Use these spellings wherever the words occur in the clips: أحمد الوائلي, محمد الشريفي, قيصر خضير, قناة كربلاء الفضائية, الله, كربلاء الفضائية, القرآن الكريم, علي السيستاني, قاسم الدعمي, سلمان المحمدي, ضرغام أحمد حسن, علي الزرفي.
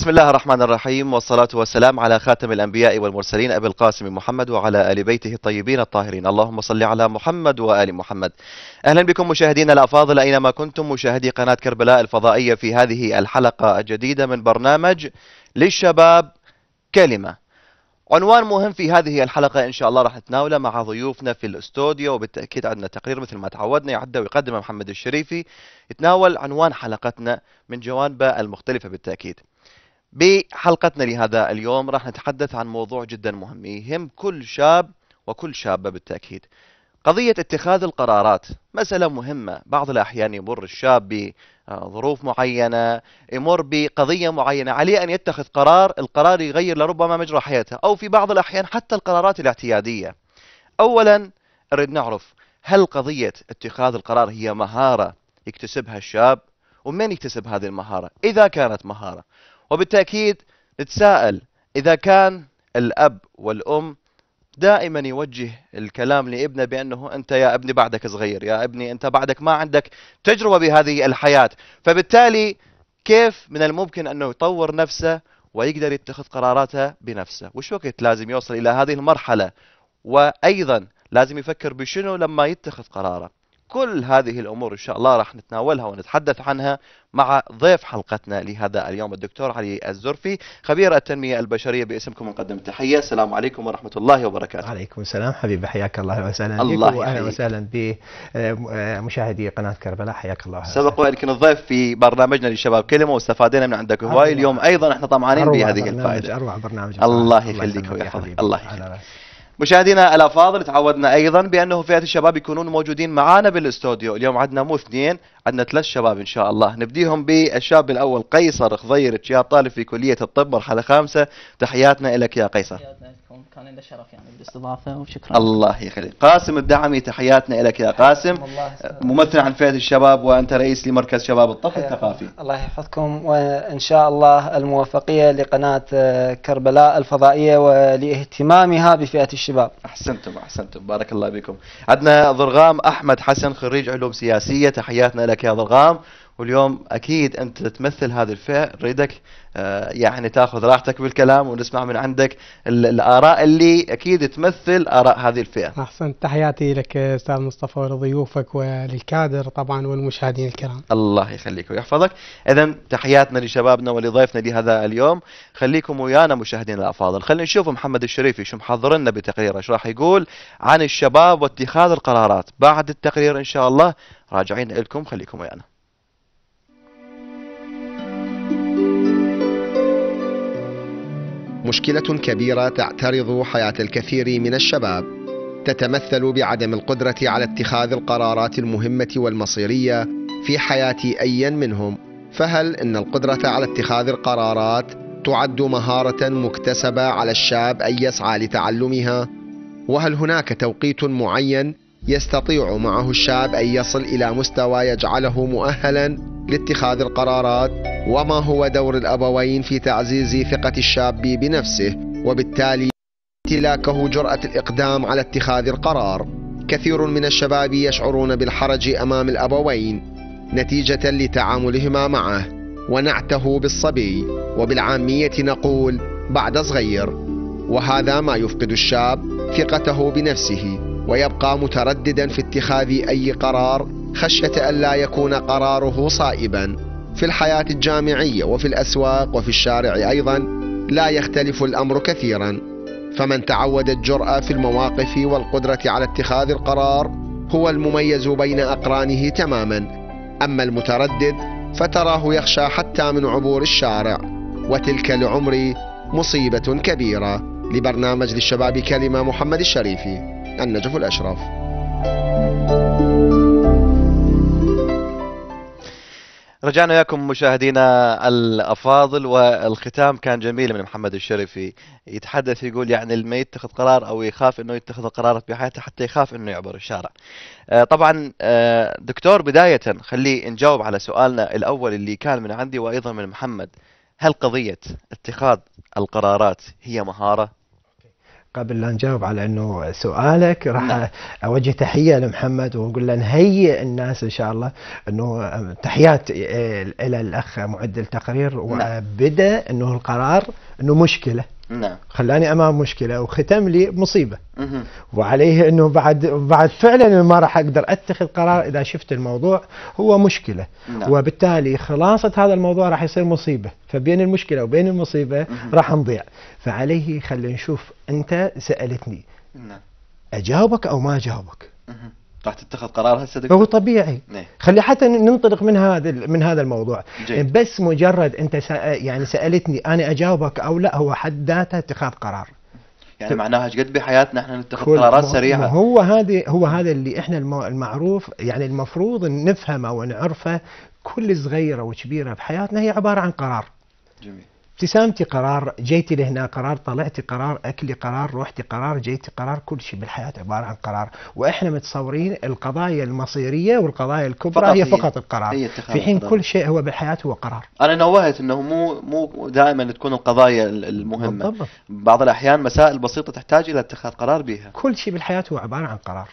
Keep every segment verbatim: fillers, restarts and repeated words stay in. بسم الله الرحمن الرحيم، والصلاة والسلام على خاتم الأنبياء والمرسلين أبي القاسم محمد وعلى آل بيته الطيبين الطاهرين، اللهم صل على محمد وآل محمد. أهلا بكم مشاهدينا الأفاضل أينما كنتم، مشاهدي قناة كربلاء الفضائية في هذه الحلقة الجديدة من برنامج للشباب كلمة. عنوان مهم في هذه الحلقة إن شاء الله راح نتناوله مع ضيوفنا في الاستوديو، وبالتأكيد عندنا تقرير مثل ما تعودنا يعدى ويقدمه محمد الشريفي يتناول عنوان حلقتنا من جوانبه المختلفة. بالتأكيد بحلقتنا لهذا اليوم راح نتحدث عن موضوع جدا مهم يهم كل شاب وكل شابة بالتأكيد، قضية اتخاذ القرارات. مسألة مهمة، بعض الأحيان يمر الشاب بظروف معينة، يمر بقضية معينة، عليه أن يتخذ قرار، القرار يغير لربما مجرى حياته أو في بعض الأحيان حتى القرارات الاعتيادية. أولا أريد نعرف هل قضية اتخاذ القرار هي مهارة يكتسبها الشاب؟ ومن يكتسب هذه المهارة إذا كانت مهارة؟ وبالتأكيد نتساءل إذا كان الأب والأم دائما يوجه الكلام لابنه بأنه أنت يا ابني بعدك صغير، يا ابني أنت بعدك ما عندك تجربة بهذه الحياة، فبالتالي كيف من الممكن أنه يطور نفسه ويقدر يتخذ قراراته بنفسه؟ وش وقت لازم يوصل إلى هذه المرحلة؟ وأيضا لازم يفكر بشنو لما يتخذ قراره. كل هذه الأمور إن شاء الله راح نتناولها ونتحدث عنها مع ضيف حلقتنا لهذا اليوم الدكتور علي الزرفي، خبير التنمية البشرية. باسمكم نقدم التحية، السلام عليكم ورحمة الله وبركاته. عليكم السلام حبيبي، حياك الله وسهلا بكم، وأهلا وسهلا بمشاهدي قناة كربلاء، حياك الله. سبق وأنكم الضيف في برنامجنا للشباب كلمة واستفادنا من عندك هواي، اليوم أيضا احنا طمعانين بهذه الفائدة. أروع برنامج، الله يخليك ويحفظك. الله يخليك. مشاهدينا الافاضل، تعودنا ايضا بانه فئه الشباب يكونون موجودين معانا بالاستوديو. اليوم عندنا مو اثنين، عندنا ثلاث شباب ان شاء الله. نبديهم بالشاب الاول قيصر خضير، شاب طالب في كليه الطب مرحله خامسه. تحياتنا لك يا قيصر. تحياتنا لكم، كان لنا شرف يعني بالاستضافه وشكرا. الله يخليك. قاسم الدعمي، تحياتنا لك يا قاسم، ممثل عن فئه الشباب وانت رئيس لمركز شباب الطفل الثقافي. الله يحفظكم، وان شاء الله الموفقيه لقناه كربلاء الفضائيه ولاهتمامها بفئه الشباب. أحسنتم أحسنتم، بارك الله بكم. عندنا ضرغام أحمد حسن، خريج علوم سياسية، تحياتنا لك يا ضرغام. واليوم أكيد أنت تمثل هذه الفئة، نريدك يعني تأخذ راحتك بالكلام ونسمع من عندك الآراء اللي أكيد تمثل آراء هذه الفئة. أحسنت، تحياتي لك أستاذ مصطفى ولضيوفك وللكادر طبعا والمشاهدين الكرام. الله يخليك ويحفظك. إذا تحياتنا لشبابنا ولضيفنا لهذا اليوم، خليكم ويانا مشاهدينا الأفاضل. خلينا نشوف محمد الشريفي شو محضر لنا بتقريره، ايش راح يقول عن الشباب واتخاذ القرارات. بعد التقرير إن شاء الله راجعين لكم، خليكم ويانا. مشكلة كبيرة تعترض حياة الكثير من الشباب تتمثل بعدم القدرة على اتخاذ القرارات المهمة والمصيرية في حياة أي منهم. فهل إن القدرة على اتخاذ القرارات تعد مهارة مكتسبة على الشاب أن يسعى لتعلمها؟ وهل هناك توقيت معين يستطيع معه الشاب أن يصل إلى مستوى يجعله مؤهلا لاتخاذ القرارات؟ وما هو دور الأبوين في تعزيز ثقة الشاب بنفسه وبالتالي امتلاكه جرأة الإقدام على اتخاذ القرار؟ كثير من الشباب يشعرون بالحرج أمام الأبوين نتيجة لتعاملهما معه، ونعته بالصبي، وبالعامية نقول بعد صغير، وهذا ما يفقد الشاب ثقته بنفسه ويبقى مترددا في اتخاذ أي قرار خشية ألا يكون قراره صائبا. في الحياة الجامعية وفي الأسواق وفي الشارع أيضا لا يختلف الأمر كثيرا، فمن تعود الجرأة في المواقف والقدرة على اتخاذ القرار هو المميز بين أقرانه تماما، أما المتردد فتراه يخشى حتى من عبور الشارع، وتلك لعمري مصيبة كبيرة. لبرنامج للشباب كلمة، محمد الشريفي، النجف الأشرف. رجعنا إياكم مشاهدينا الأفاضل، والختام كان جميل من محمد الشريفي يتحدث، يقول يعني اللي ما يتخذ قرار أو يخاف أنه يتخذ قرارات بحياته حتى يخاف أنه يعبر الشارع. طبعا دكتور، بداية خلي نجاوب على سؤالنا الأول اللي كان من عندي وأيضا من محمد، هل قضية اتخاذ القرارات هي مهارة؟ قبل لا نجاوب على انه سؤالك راح اوجه تحيه لمحمد ونقول له نهيئ الناس ان شاء الله انه تحيات الى الاخ معد التقرير وبدا انه القرار انه مشكله. نعم. خلاني امام مشكله وختم لي مصيبه. مه. وعليه انه بعد بعد فعلا ما راح اقدر اتخذ قرار اذا شفت الموضوع هو مشكله. نعم. وبالتالي خلاصه هذا الموضوع راح يصير مصيبه، فبين المشكله وبين المصيبه راح نضيع، فعليه خلينا نشوف انت سالتني. نعم. اجاوبك او ما اجاوبك؟ مه. راح تتخذ قرار هسه دكتور؟ هو طبيعي. نعم. خلي حتى ننطلق من هذا من هذا الموضوع. جيد. بس مجرد انت سأ... يعني سالتني انا اجاوبك او لا، هو حد ذاته اتخاذ قرار. يعني معناها ايش قد بحياتنا احنا نتخذ قرارات سريعه. هو هذا هو هذا اللي احنا المعروف، يعني المفروض نفهمه ونعرفه. كل صغيره وكبيره بحياتنا هي عباره عن قرار. جميل. ابتسامتي قرار، جيتي لهنا قرار، طلعتي قرار، اكلي قرار، روحتي قرار، جيتي قرار، كل شيء بالحياه عباره عن قرار، واحنا متصورين القضايا المصيريه والقضايا الكبرى فقط هي فقط القرار، في حين كل شيء هو بالحياه هو قرار. انا نوهت انه مو مو دائما تكون القضايا المهمه، بالضبط. بعض الاحيان مسائل بسيطه تحتاج الى اتخاذ قرار بها. كل شيء بالحياه هو عباره عن قرار.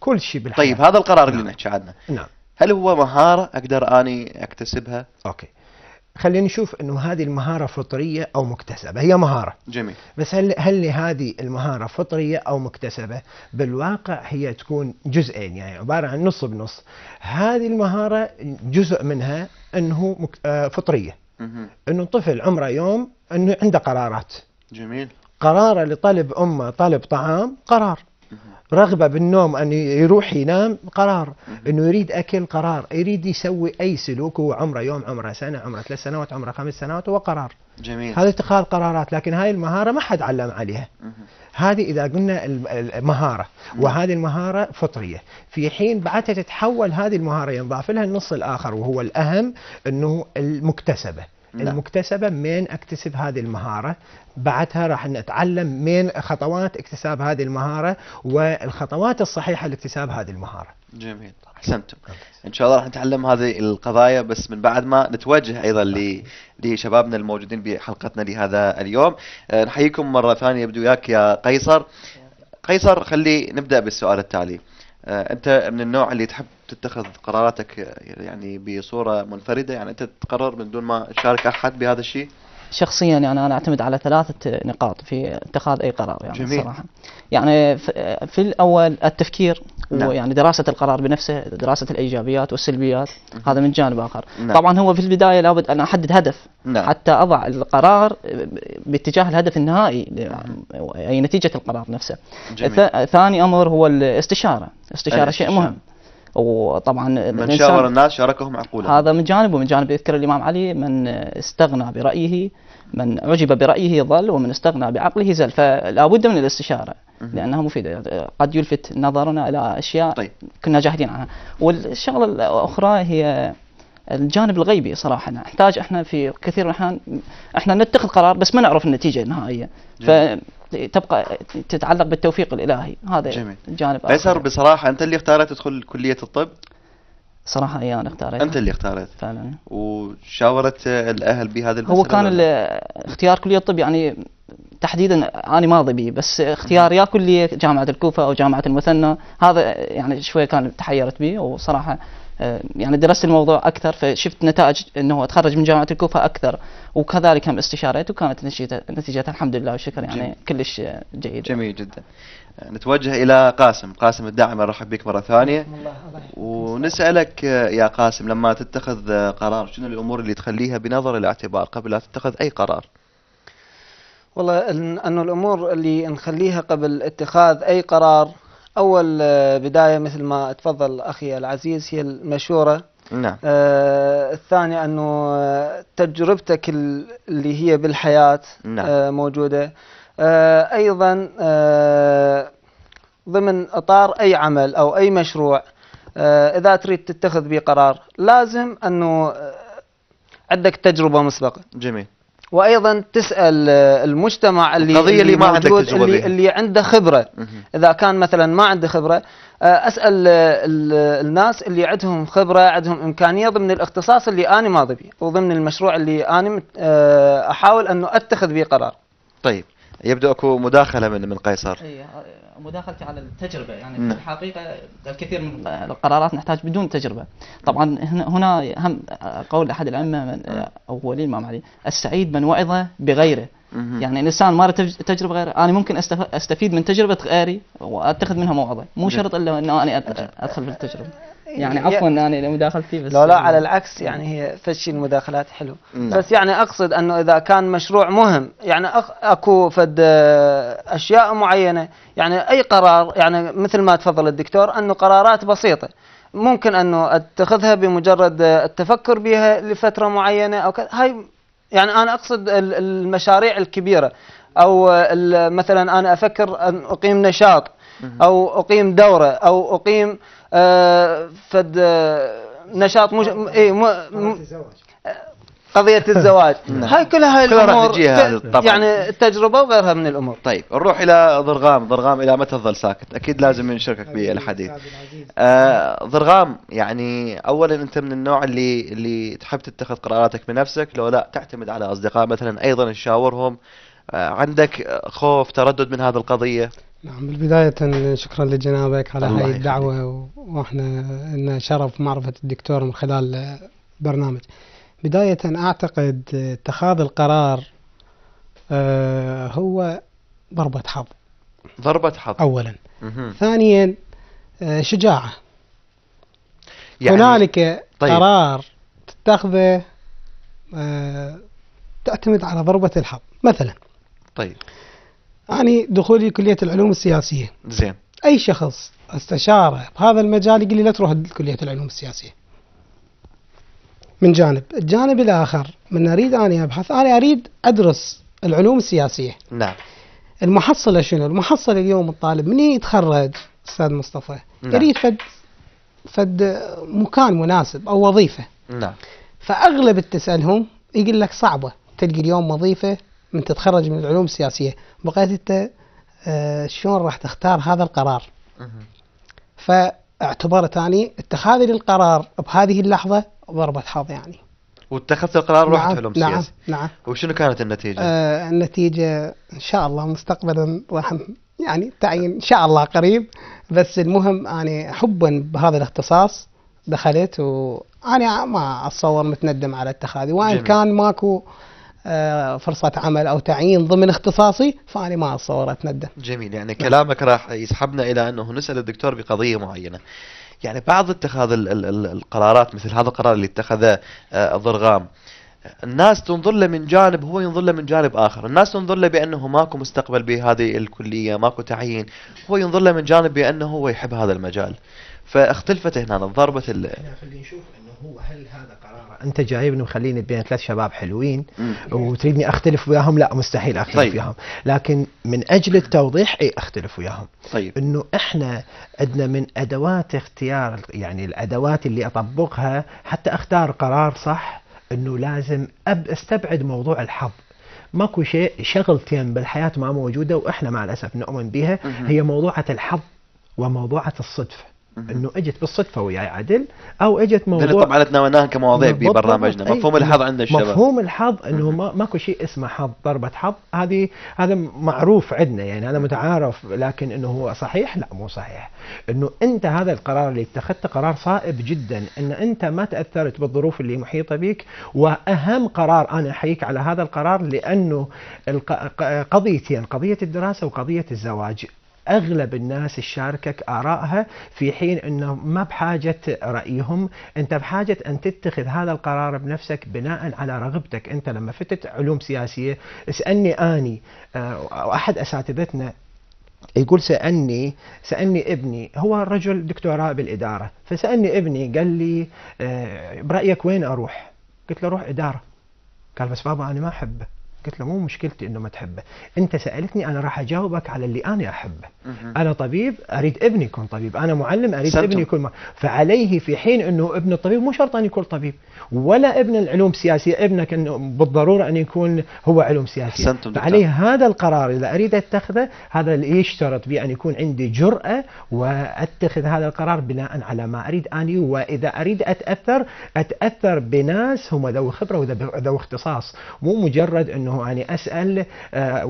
كل شيء بالحياه. طيب هذا القرار اللي نحكي عنه، نعم، هل هو مهاره اقدر اني اكتسبها؟ اوكي. خلينا نشوف انه هذه المهاره فطريه او مكتسبه، هي مهاره. جميل. بس هل هل هذه المهاره فطريه او مكتسبه؟ بالواقع هي تكون جزئين، يعني عباره عن نص بنص. هذه المهاره جزء منها انه مك... آه فطريه. مه. انه طفل عمره يوم انه عنده قرارات. جميل. قراره لطلب امه طلب طعام قرار. مه. رغبه بالنوم انه يروح ينام قرار، انه يريد اكل قرار، يريد يسوي اي سلوك هو عمره يوم، عمره سنه، عمره ثلاث سنوات، عمره خمس سنوات، هو قرار. جميل. هذا اتخاذ قرارات، لكن هاي المهاره ما حد علم عليها. هذه اذا قلنا المهاره، وهذه المهاره فطريه، في حين بعدها تتحول هذه المهاره ينضاف لها النص الاخر وهو الاهم انه المكتسبه. لا. المكتسبة من اكتسب هذه المهارة، بعدها راح نتعلم من خطوات اكتساب هذه المهارة والخطوات الصحيحة لاكتساب هذه المهارة. جميل. احسنتم. ان شاء الله راح نتعلم هذه القضايا بس من بعد ما نتوجه ايضا لشبابنا الموجودين بحلقتنا لهذا اليوم. أه نحييكم مرة ثانية يبدو وياك يا قيصر. قيصر خلي نبدأ بالسؤال التالي. أه انت من النوع اللي تحب تتخذ قراراتك يعني بصورة منفردة، يعني أنت تقرر من دون ما تشارك أحد بهذا الشيء؟ شخصيا يعني أنا أعتمد على ثلاثة نقاط في اتخاذ أي قرار يعني. جميل. صراحة يعني في الأول التفكير. نعم. ويعني دراسة القرار بنفسه، دراسة الإيجابيات والسلبيات. م. هذا من جانب آخر. نعم. طبعا هو في البداية لابد أن أحدد هدف. نعم. حتى أضع القرار باتجاه الهدف النهائي. نعم. أي نتيجة القرار نفسه. جميل. ثاني أمر هو الاستشارة. الاستشارة شيء مهم، وطبعا من شاور الناس شاركهم عقولهم، هذا من جانب. ومن جانب يذكر الإمام علي: من استغنى برأيه، من عجب برأيه ضل، ومن استغنى بعقله زل. فلا بد من الاستشارة لأنها مفيدة، قد يلفت نظرنا إلى أشياء طيب. كنا جاهلين عنها. والشغلة الأخرى هي الجانب الغيبي. صراحة نحتاج احنا في كثير من الأحيان احنا نتخذ قرار بس ما نعرف النتيجة النهائية. جميل. فتبقى تتعلق بالتوفيق الإلهي. هذا جميل. جانب آخر. قيصر بصراحة أنت اللي اختارت تدخل كلية الطب؟ صراحة إيه أنا اختاريتها. أنت اللي اختارت فعلا. وشاورت الأهل بهذا المسألة؟ هو كان اختيار كلية الطب يعني تحديدا أنا ماضي به، بس اختيار يا كلية جامعة الكوفة أو جامعة المثنى، هذا يعني شوية كان تحيرت به. وصراحة يعني درست الموضوع أكثر فشفت نتائج أنه أتخرج من جامعة الكوفة أكثر، وكذلك هم استشارات، وكانت نتيجتها الحمد لله والشكر يعني جميل. كلش جيد. جميل جدا. نتوجه إلى قاسم. قاسم الدعمي نرحب بك مرة ثانية. الله ونسألك يا قاسم، لما تتخذ قرار شنو الأمور اللي تخليها بنظر الاعتبار قبل لا تتخذ أي قرار؟ والله أنه الأمور اللي نخليها قبل اتخاذ أي قرار، أول بداية مثل ما تفضل أخي العزيز هي المشورة. نعم. آه الثانية أنه تجربتك اللي هي بالحياة. نعم. آه موجودة. آه أيضا آه ضمن إطار أي عمل أو أي مشروع، آه إذا تريد تتخذ به قرار لازم أنه عندك تجربة مسبقة. جميل. وايضا تسال المجتمع اللي القضيه اللي, اللي ما عندك تجربه اللي, اللي عنده خبره. اذا كان مثلا ما عنده خبره، اسال الناس اللي عندهم خبره، عندهم امكانيه ضمن الاختصاص اللي انا ماضي به وضمن المشروع اللي انا احاول انه اتخذ به قرار. طيب يبدو اكو مداخله من من قيصر. اي مداخلتي على التجربه، يعني في الحقيقه الكثير من القرارات نحتاج بدون تجربه. طبعا هنا هم قول احد الائمه او ولي الامام علي، السعيد من وعظ بغيره. يعني الانسان مار تجربه غيره، انا ممكن استفيد من تجربه غيري واتخذ منها موعظه، مو شرط الا انه انا ادخل في التجربه. يعني عفوا انا مداخلتي بس لا لا على العكس، يعني هي فشي المداخلات حلو، بس يعني اقصد انه اذا كان مشروع مهم يعني اكو فد اشياء معينه، يعني اي قرار يعني مثل ما تفضل الدكتور انه قرارات بسيطه ممكن انه اتخذها بمجرد التفكر بها لفتره معينه او كذا. هاي يعني انا اقصد المشاريع الكبيره، او مثلا انا افكر ان اقيم نشاط او اقيم دوره او اقيم آه فد آه نشاط مج... اي م... قضية الزواج. هاي كلها هاي الامور يعني التجربة وغيرها من الامور. طيب نروح الى ضرغام. ضرغام الى متى تظل ساكت؟ اكيد لازم نشاركك بالحديث. آه ضرغام، يعني اولا انت من النوع اللي اللي تحب تتخذ قراراتك بنفسك لو لا تعتمد على اصدقاء مثلا ايضا تشاورهم؟ آه عندك خوف تردد من هذه القضية؟ نعم، بالبداية شكرا لجنابك على هاي الدعوة، واحنا لنا شرف معرفة الدكتور من خلال برنامج. بداية اعتقد اتخاذ القرار آه هو ضربة حظ. ضربة حظ اولا. مهم. ثانيا آه شجاعة. يعني هنالك طيب. قرار تتخذه آه تعتمد على ضربة الحظ مثلا. طيب يعني دخولي كلية العلوم السياسية، زين، أي شخص استشاره بهذا المجال يقول لي لا تروح كلية العلوم السياسية. من جانب، الجانب الآخر من أريد أنا أبحث، أنا أريد أدرس العلوم السياسية. نعم. المحصلة شنو؟ المحصلة اليوم الطالب من يتخرج أستاذ مصطفى نعم. يريد فد فد مكان مناسب أو وظيفة. نعم. فأغلب تسألهم يقول لك صعبة تلقي اليوم وظيفة من تتخرج من العلوم السياسية، بقيت انت آه شلون راح تختار هذا القرار؟ فاعتبرت اني اتخاذي للقرار بهذه اللحظة ضربة حظ يعني. واتخذت القرار ورحت نعم علوم نعم سياسي. نعم. وشنو كانت النتيجة؟ آه النتيجة ان شاء الله مستقبلا راح يعني تعين ان شاء الله قريب، بس المهم اني حبا بهذا الاختصاص دخلت، وانا ما اتصور متندم على اتخاذي، وان جميل. كان ماكو فرصة عمل أو تعيين ضمن اختصاصي فأنا ما أتصور أتندم. جميل، يعني كلامك راح يسحبنا إلى أنه نسأل الدكتور بقضية معينة. يعني بعض اتخاذ ال ال القرارات مثل هذا القرار اللي اتخذه ضرغام، الناس تنظر له من جانب، هو ينظر له من جانب آخر. الناس تنظر له بأنه ماكو مستقبل بهذه الكلية، ماكو تعيين، هو ينظر له من جانب بأنه هو يحب هذا المجال. فاختلفت هنا ضربة ال خلينا نشوف انه هو هل هذا قرار انت جايبني وخليني بين ثلاث شباب حلوين وتريدني اختلف وياهم؟ لا مستحيل اختلف طيب. وياهم، لكن من اجل التوضيح اي اختلف وياهم. طيب. انه احنا عندنا من ادوات اختيار، يعني الادوات اللي اطبقها حتى اختار قرار صح، انه لازم اب استبعد موضوع الحظ. ماكو شيء شغلتين بالحياة ما موجودة واحنا مع الاسف نؤمن بها، هي موضوعة الحظ وموضوعة الصدفة. انه اجت بالصدفه وياي عدل او اجت موضوع طبعا تناولناها كمواضيع ببرنامجنا. مفهوم الحظ عند الشباب، مفهوم الحظ انه ماكو شيء اسمه حظ، ضربه حظ هذه هذا معروف عندنا، يعني هذا متعارف، لكن انه هو صحيح؟ لا مو صحيح. انه انت هذا القرار اللي اتخذته قرار صائب جدا، ان انت ما تاثرت بالظروف اللي محيطه بك، واهم قرار انا احييك على هذا القرار، لانه قضيتين، قضيه الدراسه وقضيه الزواج، أغلب الناس تشاركك آرائها في حين أنه ما بحاجة رأيهم. أنت بحاجة أن تتخذ هذا القرار بنفسك بناء على رغبتك. أنت لما فتت علوم سياسية اسألني آني أو أحد أساتذتنا يقول سألني سألني ابني، هو رجل دكتوراه بالإدارة، فسألني ابني قال لي برأيك وين أروح؟ قلت له روح إدارة. قال بس بابا أنا ما أحبه. قلت له مو مشكلتي انه ما تحبه، انت سالتني انا راح اجاوبك على اللي انا احبه. انا طبيب اريد ابني يكون طبيب، انا معلم اريد سمتم. ابني يكون معلم. فعليه في حين انه ابن الطبيب مو شرط ان يكون طبيب، ولا ابن العلوم السياسيه ابنك انه بالضروره ان يكون هو علوم سياسيه. فعليه هذا القرار اذا اريد اتخذه، هذا اللي يشترط بي ان يكون عندي جرأه واتخذ هذا القرار بناء على ما اريد اني، واذا اريد اتاثر اتاثر بناس هم ذو خبره وذو اختصاص، مو مجرد انه انه يعني اسال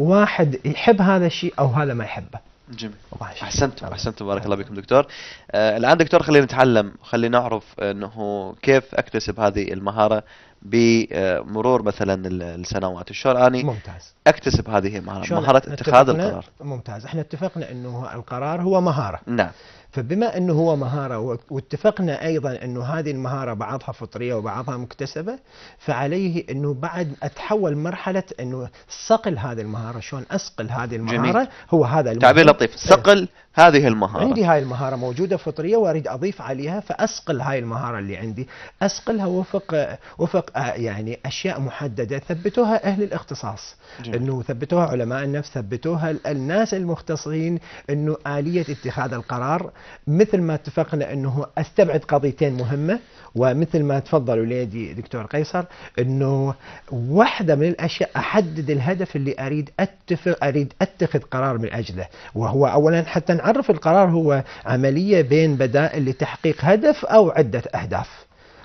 واحد يحب هذا الشيء او هذا ما يحبه. جميل. احسنتم احسنتم بارك الله بكم دكتور. آه الان دكتور خلينا نتعلم، خلينا نعرف انه كيف اكتسب هذه المهاره بمرور مثلا السنوات، الشهر اني ممتاز اكتسب هذه المهاره، مهاره اتخاذ القرار. ممتاز، احنا اتفقنا انه القرار هو مهاره. نعم. فبما انه هو مهاره واتفقنا ايضا انه هذه المهاره بعضها فطريه وبعضها مكتسبه، فعليه انه بعد اتحول مرحله انه صقل هذه المهاره، شلون اسقل هذه المهاره. جميل. هو هذا تعبير لطيف، صقل اه. هذه المهاره، عندي هاي المهاره موجوده فطريه واريد اضيف عليها، فاسقل هاي المهاره اللي عندي، اسقلها وفق وفق يعني اشياء محدده ثبتوها اهل الاختصاص. جميل. انه ثبتوها علماء النفس، ثبتوها الناس المختصين، انه آلية اتخاذ القرار مثل ما اتفقنا انه استبعد قضيتين مهمه، ومثل ما تفضل وليدي دكتور قيصر انه واحده من الاشياء احدد الهدف اللي اريد اتفق اريد اتخذ قرار من اجله، وهو اولا حتى نعرف القرار هو عمليه بين بدائل لتحقيق هدف او عده اهداف.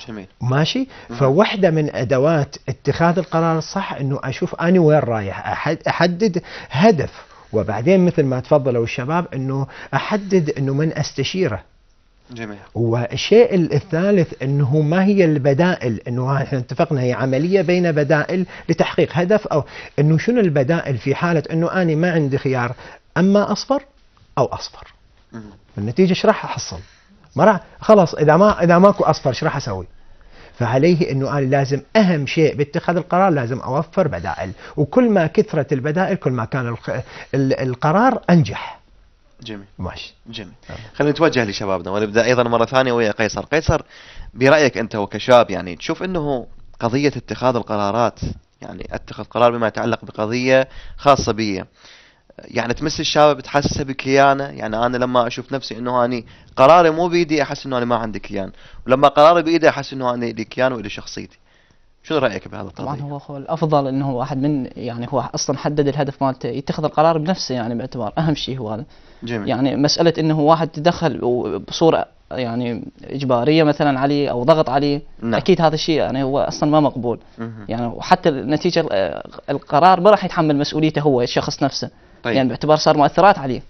جميل. ماشي. فواحده من ادوات اتخاذ القرار الصح انه اشوف انا وين رايح، أحد احدد هدف، وبعدين مثل ما تفضلوا الشباب انه احدد انه من استشيره. جميل. والشيء الثالث انه ما هي البدائل، انه احنا اتفقنا هي عمليه بين بدائل لتحقيق هدف، او انه شنو البدائل في حاله انه انا ما عندي خيار، اما اصبر او اصفر. النتيجه ايش راح احصل؟ ما خلاص اذا ما اذا ماكو اصفر ايش راح اسوي؟ فعليه انه انا لازم اهم شيء باتخاذ القرار لازم اوفر بدائل، وكل ما كثرت البدائل كل ما كان القرار انجح. جميل. ماشي. جميل. خلينا نتوجه لشبابنا ونبدا ايضا مره ثانيه ويا قيصر. قيصر برايك انت وكشاب يعني تشوف انه قضيه اتخاذ القرارات، يعني اتخذ قرار بما يتعلق بقضيه خاصه بي، يعني تمس الشباب بتحسسه بكيانه؟ يعني انا لما اشوف نفسي انه اني قراري مو بايدي احس انه انا ما عندي كيان، ولما قراري بايدي احس انه انا لي كيان ولي شخصيتي. شو رايك بهذا القرار؟ طبعا هو, هو الافضل انه هو واحد من يعني هو اصلا حدد الهدف مالته، يتخذ القرار بنفسه يعني باعتبار اهم شيء هو هذا. جميل. يعني مساله انه واحد تدخل بصوره يعني اجباريه مثلا عليه او ضغط عليه. نعم. اكيد هذا الشيء يعني هو اصلا ما مقبول. مه. يعني وحتى النتيجه القرار ما راح يتحمل مسؤوليته هو الشخص نفسه. طيب. يعني باعتبار صار مؤثرات عليه.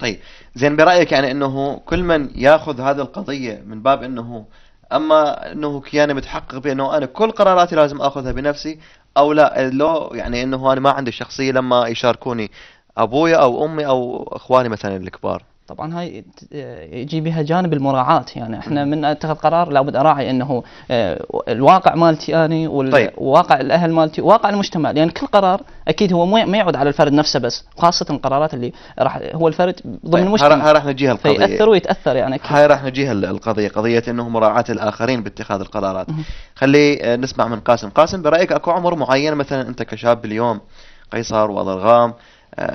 طيب زين، برايك يعني انه كل من ياخذ هذه القضيه من باب انه اما انه كياني متحقق بانه انا كل قراراتي لازم اخذها بنفسي، او لا لو يعني انه انا ما عندي شخصيه لما يشاركوني ابويا او امي او اخواني مثلا الكبار؟ طبعا هاي يجي بها جانب المراعاة، يعني احنا من اتخذ قرار لابد اراعي انه الواقع مالتي اني وواقع طيب. الاهل مالتي وواقع المجتمع، لان يعني كل قرار اكيد هو ما يعود على الفرد نفسه بس، خاصه القرارات اللي راح هو الفرد ضمن طيب. المجتمع هاي راح نجيها القضيه، ياثر ويتاثر يعني اكيد. هاي راح نجيها القضيه، قضيه انه مراعاة الاخرين باتخاذ القرارات. خلي نسمع من قاسم. قاسم برايك اكو عمر معين مثلا انت كشاب اليوم قيصر وضرغام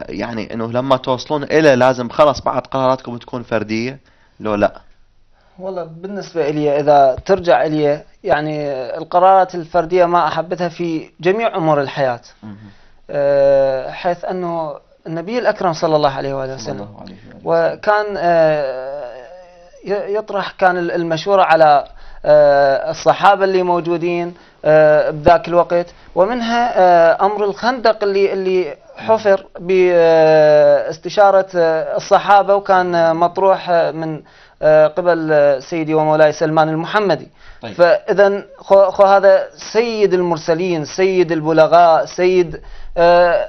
يعني انه لما توصلون الى لازم خلاص بعد قراراتكم تكون فرديه لو لا؟ والله بالنسبه لي اذا ترجع لي يعني القرارات الفرديه ما احبتها في جميع امور الحياه، أه حيث انه النبي الاكرم صلى الله عليه واله وسلم وكان أه يطرح كان المشوره على أه الصحابه اللي موجودين أه بذاك الوقت، ومنها أه امر الخندق اللي اللي حفر باستشارة الصحابة، وكان مطروح من قبل سيدي ومولاي سلمان المحمدي. طيب. فإذا خو هذا سيد المرسلين، سيد البلغاء، سيد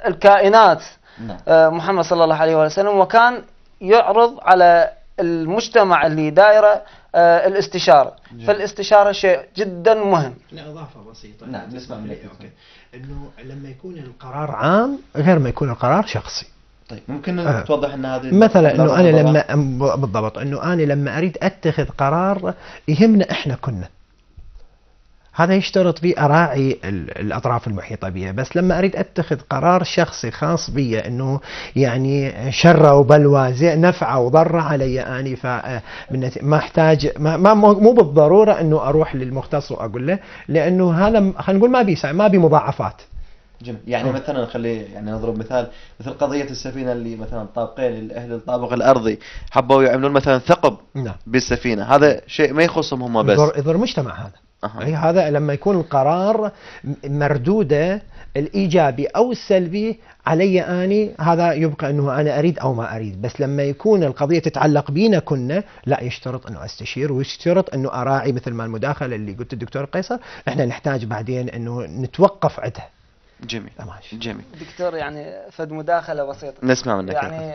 الكائنات. نعم. محمد صلى الله عليه وسلم، وكان يعرض على المجتمع اللي دايره الاستشارة. جميل. فالاستشارة شيء جدا مهم. إضافة بسيطة. نعم. نسمع منك. أوكي. انه لما يكون القرار عام غير ما يكون القرار شخصي. طيب ممكن آه. توضح ان هذه مثلا انه انا لما بالضبط انه انا لما اريد اتخذ قرار يهمنا احنا كنا، هذا يشترط بي اراعي الاطراف المحيطه بي، بس لما اريد اتخذ قرار شخصي خاص بي انه يعني شره وبلوى، زي نفعه وضره علي اني، ف ما احتاج ما مو بالضروره انه اروح للمختص واقول له، لانه هذا خلينا نقول ما بيسع ما بي مضاعفات. جميل. يعني أوه. مثلا خليه يعني نضرب مثال مثل قضيه السفينه اللي مثلا طابقين الاهل الطابق الارضي حبوا يعملون مثلا ثقب. نعم. بالسفينه، هذا شيء ما يخصهم هم بس، يضر مجتمع هذا. أه. هذا لما يكون القرار مردوده الايجابي او السلبي علي اني، هذا يبقى انه انا اريد او ما اريد. بس لما يكون القضيه تتعلق بينا كنا، لا، يشترط انه استشير ويشترط انه اراعي مثل ما المداخله اللي قلت الدكتور قيصر، احنا نحتاج بعدين انه نتوقف عندها. جميل. جميل دكتور، يعني فد مداخله بسيطه نسمع منك يعني.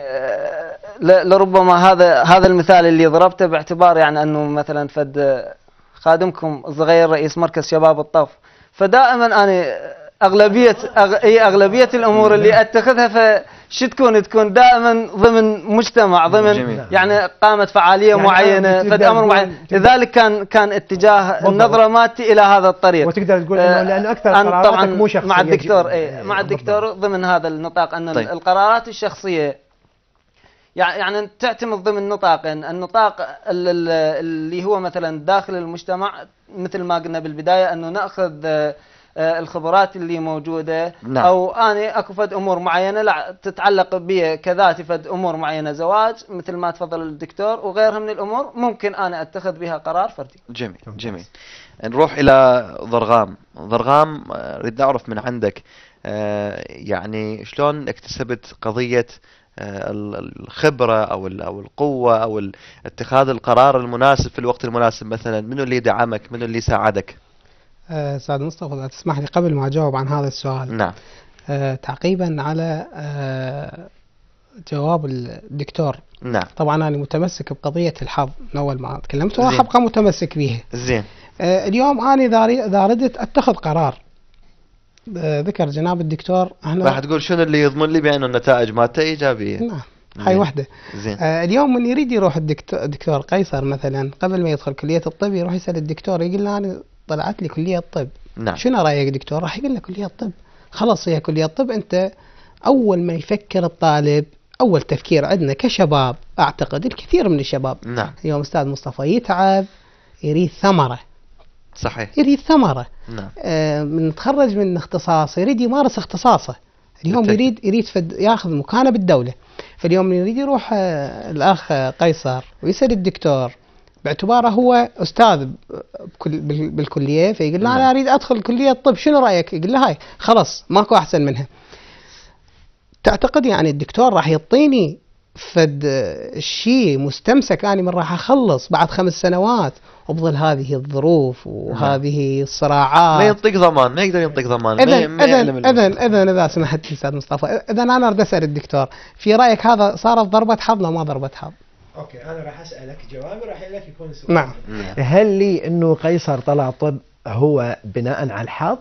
لربما هذا هذا المثال اللي ضربته باعتبار يعني انه مثلا فد خادمكم الصغير رئيس مركز شباب الطف، فدائما انا اغلبيه أغ... اي اغلبيه الامور اللي اتخذها فش تكون تكون دائما ضمن مجتمع، ضمن جميل. يعني قامت فعاليه يعني معينه فد امر معين، لذلك كان كان اتجاه النظره مالتي الى هذا الطريق. وتقدر تقول انه لانه اكثر قراراتك مو شخصيه مع الدكتور. اي مع الدكتور ضمن هذا النطاق ان طيب. القرارات الشخصيه يعني تعتمد ضمن نطاقين، النطاق اللي هو مثلا داخل المجتمع مثل ما قلنا بالبدايه انه ناخذ الخبرات اللي موجوده. نعم. او انا اكو فد امور معينه لا تتعلق بي كذاتي، فد امور معينه زواج مثل ما تفضل الدكتور وغيرها من الامور ممكن انا اتخذ بها قرار فردي. جميل جميل. نروح الى ضرغام. ضرغام اريد اعرف من عندك يعني شلون اكتسبت قضيه الخبرة أو أو القوة أو اتخاذ القرار المناسب في الوقت المناسب مثلا، منو اللي دعمك، منو اللي ساعدك؟ أه سعد مصطفى، إذا تسمح لي قبل ما أجاوب عن هذا السؤال. نعم. أه تعقيبا على أه جواب الدكتور. نعم. طبعا أنا متمسك بقضية الحظ من أول ما تكلمت وأبقى متمسك به. زين. أه اليوم أنا إذا ردت أتخذ قرار، ذكر جناب الدكتور احنا راح تقول شنو اللي يضمن لي بأن النتائج مالته ايجابيه. نعم. هاي وحده. زين. آه اليوم من يريد يروح الدكتور دكتور قيصر مثلا قبل ما يدخل كليه الطب يروح يسال الدكتور، يقول له انا طلعت لي كليه الطب. نعم. شنو رايك دكتور؟ راح يقول له كليه الطب، خلاص هي كليه الطب. انت اول ما يفكر الطالب، اول تفكير عندنا كشباب اعتقد الكثير من الشباب. نعم. اليوم استاذ مصطفى يتعب يريد ثمره. صحيح. يريد ثمره. نعم. آه من تخرج من اختصاص يريد يمارس اختصاصه. اليوم بالتأكيد. يريد يريد فد ياخذ مكانه بالدوله. فاليوم يريد يروح آه الاخ قيصر ويسال الدكتور باعتباره هو استاذ بكل بالكليه، فيقول له انا اريد ادخل كليه الطب، شنو رايك؟ يقول له هاي خلاص ماكو احسن منها. تعتقد يعني الدكتور راح يعطيني فد شيء مستمسك اني يعني من راح اخلص بعد خمس سنوات وبظل هذه الظروف وهذه الصراعات؟ ما ينطيك ضمان، ما يقدر ينطيك ضمان. اذا اذا اذا اذا سمحت لي استاذ مصطفى، اذا انا اريد اسال الدكتور في رايك هذا صارت ضربه حظ ولا ما ضربه حظ؟ اوكي، انا راح اسالك جوابي راح لك يكون سؤال. نعم. هل لي انه قيصر طلع طب هو بناء على الحظ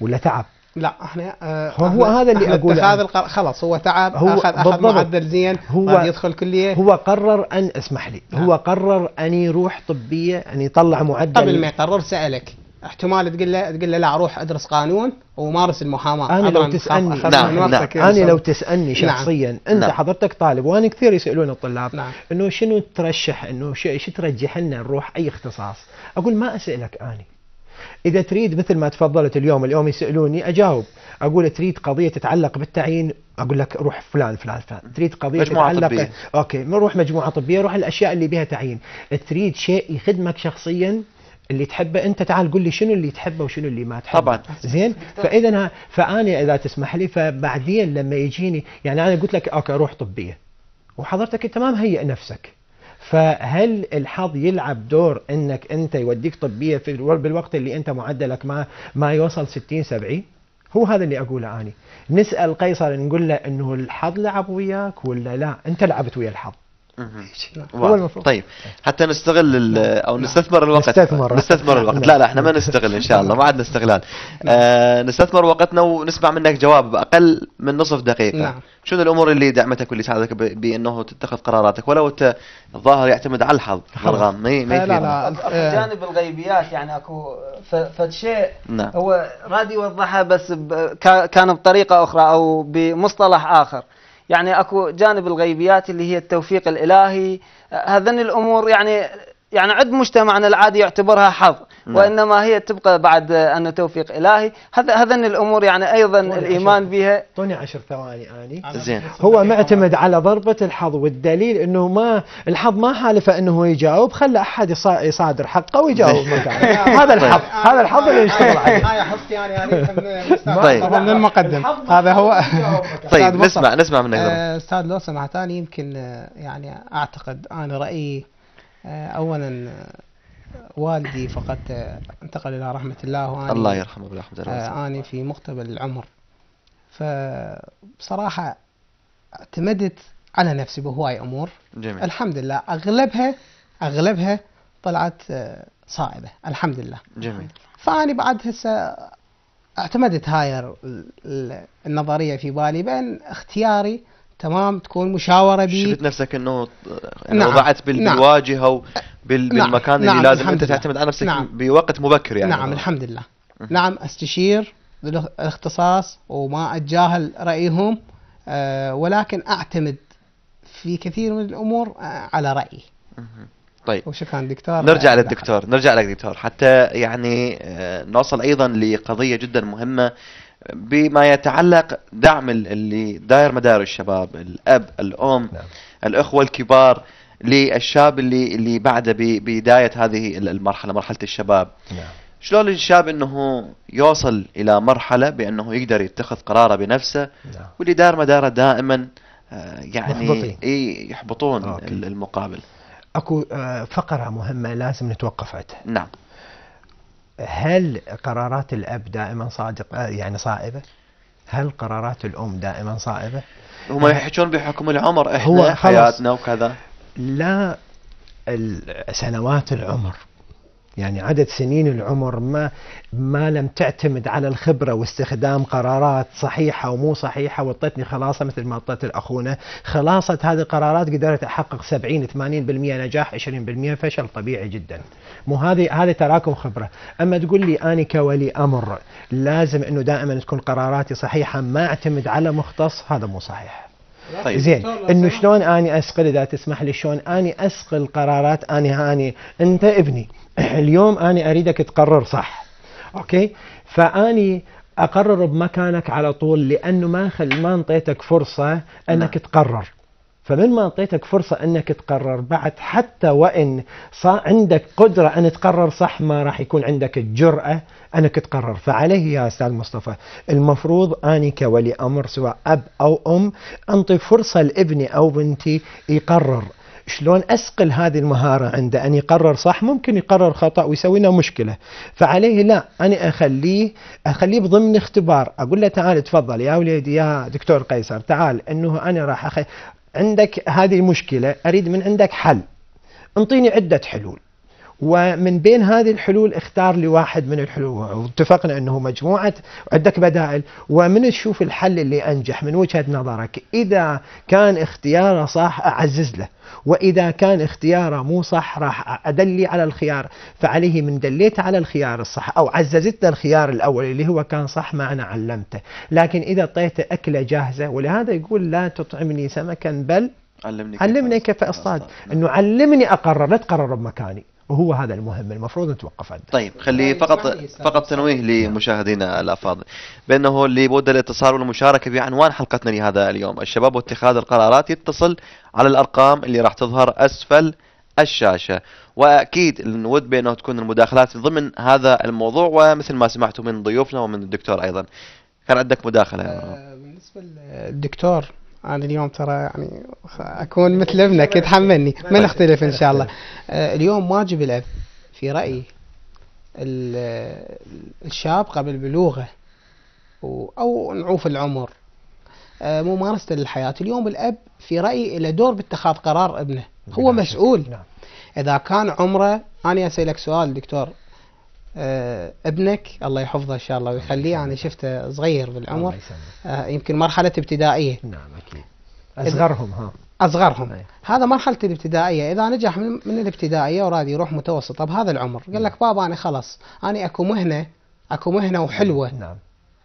ولا تعب؟ لا احنا آه هو هذا اللي اقوله. هذا خلاص هو تعب، هو اخذ اخذ معدل زين، هو يدخل كليه، هو قرر ان اسمح لي نعم. هو قرر ان يروح طبيه، ان يطلع معدل. قبل ما يقرر سالك احتمال تقول له تقول له لا روح ادرس قانون ومارس المحاماه. انا لو تسالني نعم. نعم. انا لو تسالني شخصيا نعم. انت نعم. حضرتك طالب، وانا كثير يسالون الطلاب نعم. انه شنو ترشح، انه شو ترجح لنا نروح اي اختصاص؟ اقول ما اسالك اني. إذا تريد مثل ما تفضلت اليوم، اليوم يسألوني أجاوب، أقول تريد قضية تتعلق بالتعيين، أقول لك روح فلان فلان فلان، تريد قضية تتعلق طبية. أوكي، ما روح مجموعة طبية، روح الأشياء اللي بها تعيين. تريد شيء يخدمك شخصياً اللي تحبه أنت، تعال قل لي شنو اللي تحبه وشنو اللي ما تحبه. طبعاً. زين. فإذا فأنا إذا تسمح لي، فبعدين لما يجيني يعني أنا قلت لك أوكي روح طبية، وحضرتك أنت ما مهيئ نفسك. فهل الحظ يلعب دور انك انت يوديك طبيه في بالوقت اللي انت معدلك ما ما يوصل ستين سبعين؟ هو هذا اللي اقوله اني. نسال قيصر نقول له انه الحظ لعب وياك ولا لا؟ انت لعبت ويا الحظ. هو المفروض. طيب حتى نستغل او نستثمر الوقت. نستثمر, نستثمر الوقت. لا لا احنا ما نستغل ان شاء الله، ما عندنا استغلال. آه نستثمر وقتنا ونسمع منك جواب باقل من نصف دقيقه. نعم. شنو الامور اللي دعمتك واللي ساعدتك بانه تتخذ قراراتك ولو انت الظاهر يعتمد على الحظ؟ ضرغام ما ما لا جانب الغيبيات يعني اكو فد شيء نعم. هو راد يوضحها بس كان بطريقه اخرى او بمصطلح اخر. يعني اكو جانب الغيبيات اللي هي التوفيق الالهي، هذن الامور يعني يعني عند مجتمعنا العادي يعتبرها حظ، وإنما هي تبقى بعد أنه توفيق إلهي. هذا هذن الأمور يعني أيضا الإيمان بها. أعطوني عشر ثواني آني زين. هو معتمد على ضربة الحظ، والدليل أنه ما الحظ ما حالفه أنه يجاوب، خلى أحد يصادر حقه ويجاوب هذا الحظ، هذا الحظ اللي يشتغل عليه. هاي حظتي أنا من المقدم. هذا هو. طيب نسمع نسمع منك أستاذ لو سمحتني. يمكن يعني أعتقد أنا رأيي أولا والدي فقد انتقل إلى رحمة الله، وأنا الله يرحمه بالرحمة والرحمة. أنا في مقتبل العمر، فبصراحة اعتمدت على نفسي بهواي أمور. جميل. الحمد لله أغلبها أغلبها طلعت صائبة الحمد لله. جميل. فأنا بعد هسه اعتمدت هاي النظرية في بالي بأن اختياري تمام تكون مشاورة بي. شفت نفسك انه نعم. وضعت بالواجهة نعم. وبالمكان نعم. اللي لازم انت تعتمد على نفسك نعم. بوقت مبكر يعني. نعم الحمد لله. نعم استشير ذو الاختصاص وما اتجاهل رأيهم، أه ولكن اعتمد في كثير من الامور أه على رأيي. طيب وشكرا دكتور. نرجع للدكتور، نرجع لك دكتور حتى يعني نوصل ايضا لقضية جدا مهمة بما يتعلق دعم اللي داير مدار الشباب، الأب، الأم، نعم. الأخوة الكبار للشاب اللي اللي بعده ببداية هذه المرحلة، مرحلة الشباب. نعم. شلون الشاب انه يوصل إلى مرحلة بأنه يقدر يتخذ قراره بنفسه، نعم. واللي داير مداره دائما يعني يحبطون أوكي. المقابل. اكو فقرة مهمة لازم نتوقف عندها. نعم. هل قرارات الأب دائما صادقة يعني صائبة؟ هل قرارات الأم دائما صائبة؟ هم يحكون بحكم العمر احنا حياتنا وكذا. لا، سنوات العمر يعني عدد سنين العمر ما ما لم تعتمد على الخبرة واستخدام قرارات صحيحة ومو صحيحة، وطتني خلاصة مثل ما طت الأخونة، خلاصة هذه القرارات قدرت أحقق سبعين ثمانين بالمئة نجاح، عشرين بالمئة فشل، طبيعي جدا. مو هذه هذا تراكم خبرة. أما تقول لي أنا كولي أمر لازم إنه دائما تكون قراراتي صحيحة ما أعتمد على مختص، هذا مو صحيح. طيب زين انه شلون اني اسقل، اذا تسمح لي شلون اني اسقل قرارات اني هاني انت ابني اليوم اني اريدك تقرر صح، اوكي، فاني اقرر بمكانك على طول، لانه ما خل ما انطيتك فرصه انك تقرر. فمن ما اعطيتك فرصه انك تقرر بعد، حتى وان صار عندك قدره ان تقرر صح، ما راح يكون عندك الجراه انك تقرر. فعليه يا استاذ مصطفى المفروض اني كولي امر سواء اب او ام انطي فرصه لابني او بنتي يقرر. شلون اسقل هذه المهاره عنده ان يقرر صح؟ ممكن يقرر خطا ويسوي لنا مشكله، فعليه لا انا اخليه اخليه بضمن اختبار، اقول له تعال تفضل يا وليدي يا دكتور قيصر، تعال انه انا راح أخ... عندك هذه المشكلة، أريد من عندك حل، انطيني عدة حلول، ومن بين هذه الحلول اختار لي واحد من الحلول، واتفقنا أنه مجموعة عندك بدائل، ومن تشوف الحل اللي أنجح من وجهة نظرك. إذا كان اختياره صح أعزز له، وإذا كان اختياره مو صح راح أدلي على الخيار. فعليه من دليت على الخيار الصح أو عززت له الخيار الأول اللي هو كان صح ما أنا علمته، لكن إذا أعطيته أكلة جاهزة، ولهذا يقول لا تطعمني سمكا بل علمني كيف علمني كيف أصطاد، أنه علمني أقرر لا تقرر بمكاني، وهو هذا المهم المفروض نتوقف عنده. طيب خلي فقط فقط تنويه لمشاهدينا الافاضل بانه اللي بود الاتصال والمشاركه بعنوان حلقتنا لهذا اليوم، الشباب واتخاذ القرارات، يتصل على الارقام اللي راح تظهر اسفل الشاشه، واكيد نود بانه تكون المداخلات ضمن هذا الموضوع، ومثل ما سمعتوا من ضيوفنا ومن الدكتور ايضا. كان عندك مداخله أه بالنسبه للدكتور؟ أنا اليوم ترى يعني أكون مثل ابنك يتحملني، ما نختلف إن شاء الله. اليوم واجب الأب في رأيي الشاب قبل بلوغه أو نعوف العمر ممارسة للحياة. اليوم الأب في رأيي له دور باتخاذ قرار ابنه، هو مسؤول. إذا كان عمره، أنا أسألك سؤال دكتور، أه ابنك الله يحفظه ان شاء الله ويخليه، يعني شفته صغير بالعمر، أه يمكن مرحله ابتدائيه. نعم اكيد اصغرهم ها اصغرهم أيه. هذا مرحله الابتدائيه، اذا نجح من, من الابتدائيه وراد يروح متوسطه بهذا العمر، قال لك بابا انا خلاص انا اكو مهنه اكو مهنه وحلوه. نعم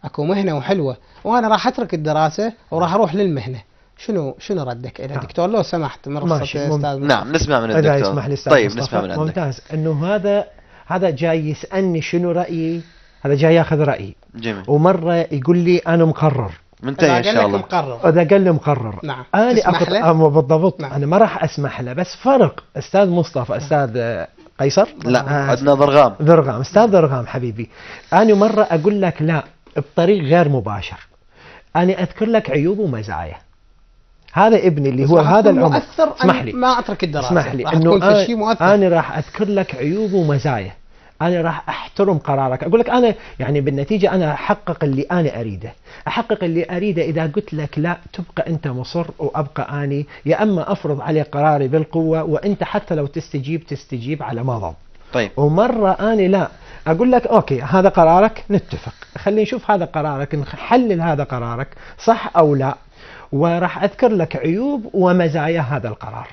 اكو مهنه وحلوه، وانا راح اترك الدراسه وراح اروح للمهنه. شنو شنو ردك الى دكتور لو سمحت؟ من رخصه استاذ. نعم نسمع من الدكتور. طيب نسمع من عندك. ممتاز انه هذا هذا جاي يسألني شنو رأيي، هذا جاي ياخذ رأيي. جميل. ومرة يقول لي أنا مقرر. منتهي إن شاء الله. إذا قال لي مقرر. نعم. أنا أخذ أمر بالضبط. نعم. أنا ما راح أسمح له، بس فرق أستاذ مصطفى، أستاذ قيصر. لا. أدنى ضرغام. ضرغام، أستاذ ضرغام حبيبي. أنا مرة أقول لك لا بطريق غير مباشر. أنا أذكر لك عيوبه ومزاياه. هذا ابني اللي هو هذا العمر. اسمح لي. ما أترك الدراسة. اسمح لي. إنه أنا راح أذكر لك عيوبه ومزاياه. أنا راح أحترم قرارك، أقول لك أنا يعني بالنتيجة أنا أحقق اللي أنا أريده، أحقق اللي أريده. إذا قلت لك لا تبقى أنت مصر وأبقى أني، يا أما أفرض عليه قراري بالقوة وأنت حتى لو تستجيب تستجيب على مضض. طيب. ومرة أنا لا أقول لك أوكي هذا قرارك، نتفق، خلينا نشوف هذا قرارك، نحلل هذا قرارك صح أو لا، وراح أذكر لك عيوب ومزايا هذا القرار.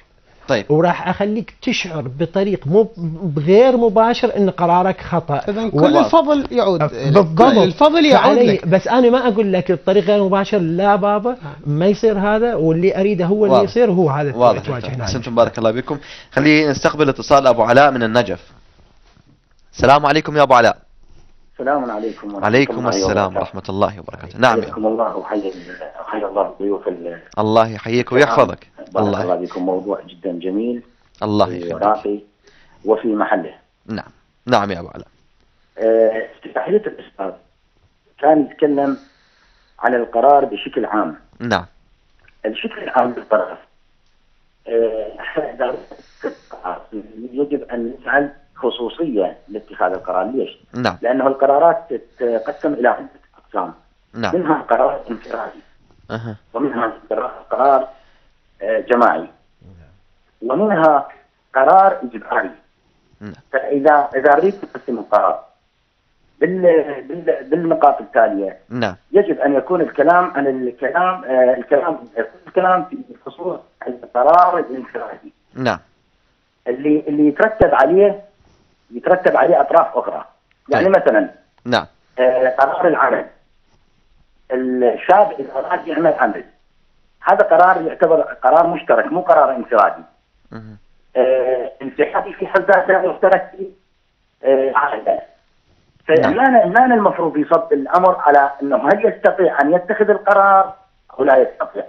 طيب. وراح اخليك تشعر بطريق مو بغير مباشر ان قرارك خطا. اذا كل الفضل يعود بالضبط، الفضل يعود لك. بس انا ما اقول لك الطريق غير مباشر، لا بابا ما يصير هذا، واللي اريده هو اللي يصير، هو هذا اللي تواجهنا. احسنتم، بارك الله بكم. خلينا نستقبل اتصال ابو علاء من النجف. السلام عليكم يا ابو علاء. السلام عليكم ورحمه عليكم الله السلام ورحمه الله وبركاته. نعم حياكم الله وحيا حيا الله ضيوف ال... الله يحييك ويحفظك. بارك الله فيكم، موضوع جدا جميل. الله يخليك. وفي محله. نعم نعم يا ابو علاء. في تحليل الاستاذ كان يتكلم عن القرار بشكل عام. نعم. الشكل العام بالقرار احنا يجب ان نفعل خصوصيه لاتخاذ القرار. ليش؟ نعم. لانه القرارات تتقسم الى عده اقسام. نعم. منها قرار انفرادي. اها. ومنها قرار جماعي. نعم. ومنها قرار اجباري. نعم. فاذا اذا اريد نقسم القرار بال بالنقاط التاليه. نعم. يجب ان يكون الكلام عن الكلام الكلام الكلام في خصوص القرار الانفرادي. نعم. اللي اللي يترتب عليه يترتب عليه اطراف اخرى. يعني طيب. مثلا نعم آه قرار العمل. الشاب اذا اراد يعمل عمل، هذا قرار يعتبر قرار مشترك، مو قرار انفرادي. آه انفرادي في حد ذاته مشترك في آه عائله. فالان الان المفروض يصب الامر على انه هل يستطيع ان يتخذ القرار او لا يستطيع.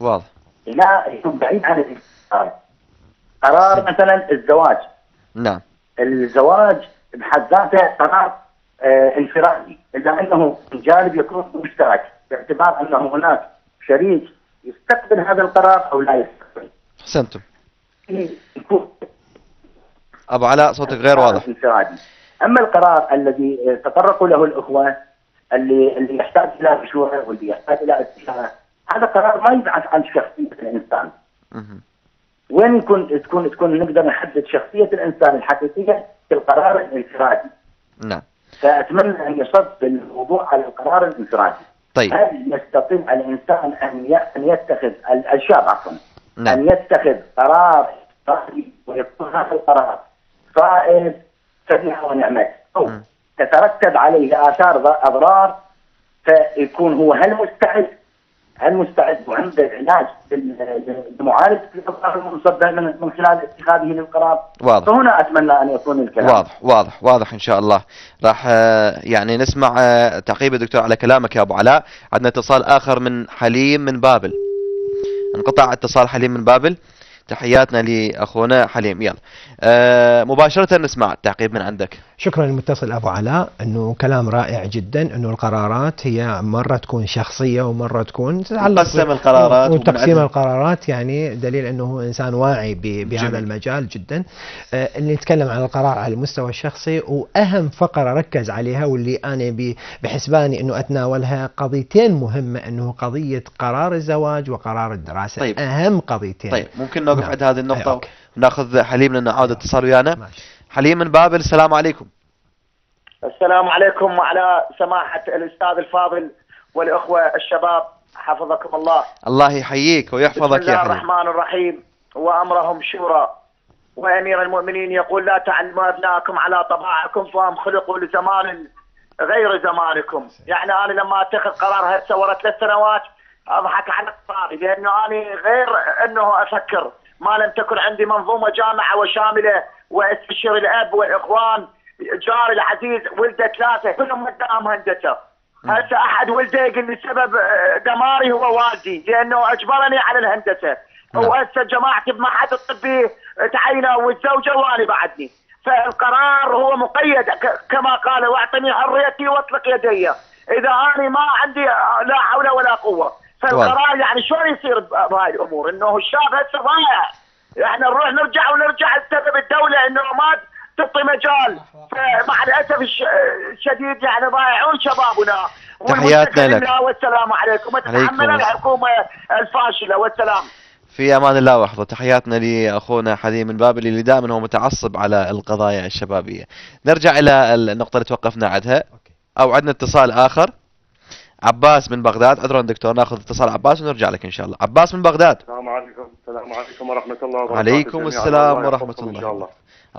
واضح. لا يكون بعيد عن الاختيار. قرار مثلا الزواج. نعم. الزواج بحد ذاته قرار آه انفرادي، الا انه الجانب يكون مشترك باعتبار انه هناك شريك يستقبل هذا القرار او لا يستقبل. احسنتم. ابو علاء صوتك غير واضح. انفرادي. اما القرار الذي تطرقوا له الاخوه اللي اللي يحتاج الى مشوره واللي يحتاج الى استشاره، هذا قرار ما يبعث عن شخصيه الانسان. اها. وين تكون تكون تكون نقدر نحدد شخصية الإنسان الحقيقية في القرار الانفرادي. نعم. فأتمنى أن يصب الموضوع على القرار الانفرادي. طيب. هل يستطيع الإنسان أن أن يتخذ الشاب عفوا نعم. أن يتخذ قرار انفرادي ويكون هذا القرار صائب فبها ونعمت، أو تترتب عليه آثار أضرار، فيكون هو هل مستعد هل مستعد وعنده العلاج لمعالجه الاضرار المصدره من خلال اتخاذه للقرار؟ واضح. فهنا اتمنى ان يكون الكلام واضح واضح واضح ان شاء الله. راح يعني نسمع تعقيب الدكتور على كلامك يا ابو علاء. عندنا اتصال اخر من حليم من بابل. انقطع اتصال حليم من بابل. تحياتنا لاخونا حليم. يلا أه مباشره نسمع التعقيب من عندك. شكرا للمتصل ابو علاء، انه كلام رائع جدا، انه القرارات هي مره تكون شخصيه ومره تكون تقسم القرارات وتقسيم القرارات، يعني دليل انه هو انسان واعي بهذا المجال جدا. أه اللي نتكلم عن القرار على المستوى الشخصي، واهم فقره ركز عليها واللي انا بحسباني انه اتناولها قضيتين مهمه، انه قضيه قرار الزواج وقرار الدراسه. طيب. اهم قضيتين. طيب ممكن نوقف عند هذه النقطه وناخذ حليم لانه عاود اتصال ويانا. حليم من بابل. السلام عليكم. السلام عليكم وعلى سماحة الأستاذ الفاضل والأخوة الشباب، حفظكم الله. الله يحييك ويحفظك يا حبيبي. بسم الله الرحمن الرحيم. وأمرهم شورى، وأمير المؤمنين يقول لا تعلموا أبناءكم على طباعكم فهم خلقوا لزمان غير زمانكم. يعني أنا لما أتخذ قرار هسه ورا ثلاث سنوات أضحك على قراري، لأنه أنا غير أنه أفكر، ما لم تكن عندي منظومة جامعة وشاملة وأستشير الأب والإخوان جاري العزيز ولده ثلاثه كلهم مدام هندسه. هسه احد ولده يقول لي سبب دماري هو والدي لانه اجبرني على الهندسه، وهسه جماعتي بمعهد الطبي تعينوا والزوجه وانا بعدني، فالقرار هو مقيد كما قال واعطني حريتي واطلق يدي اذا انا ما عندي لا حول ولا قوه. فالقرار يعني شلون يصير بهاي الامور؟ انه الشاب هسه ضايع، احنا نروح نرجع ونرجع بسبب الدوله انه ما تعطي مجال. فمع الاسف الشديد يعني ضايعون شبابنا. تحياتنا لك والسلام عليكم، وتحمل الحكومه الفاشله والسلام. في امان الله وحفظه. تحياتنا لاخونا حليم من بابل اللي دائما هو متعصب على القضايا الشبابيه. نرجع الى النقطه اللي توقفنا عندها او عندنا اتصال اخر. عباس من بغداد، عذرا دكتور ناخذ اتصال عباس ونرجع لك ان شاء الله. عباس من بغداد. السلام عليكم. السلام عليكم ورحمه الله وبركاته. عليكم السلام ورحمه, ورحمة الله. إن شاء الله.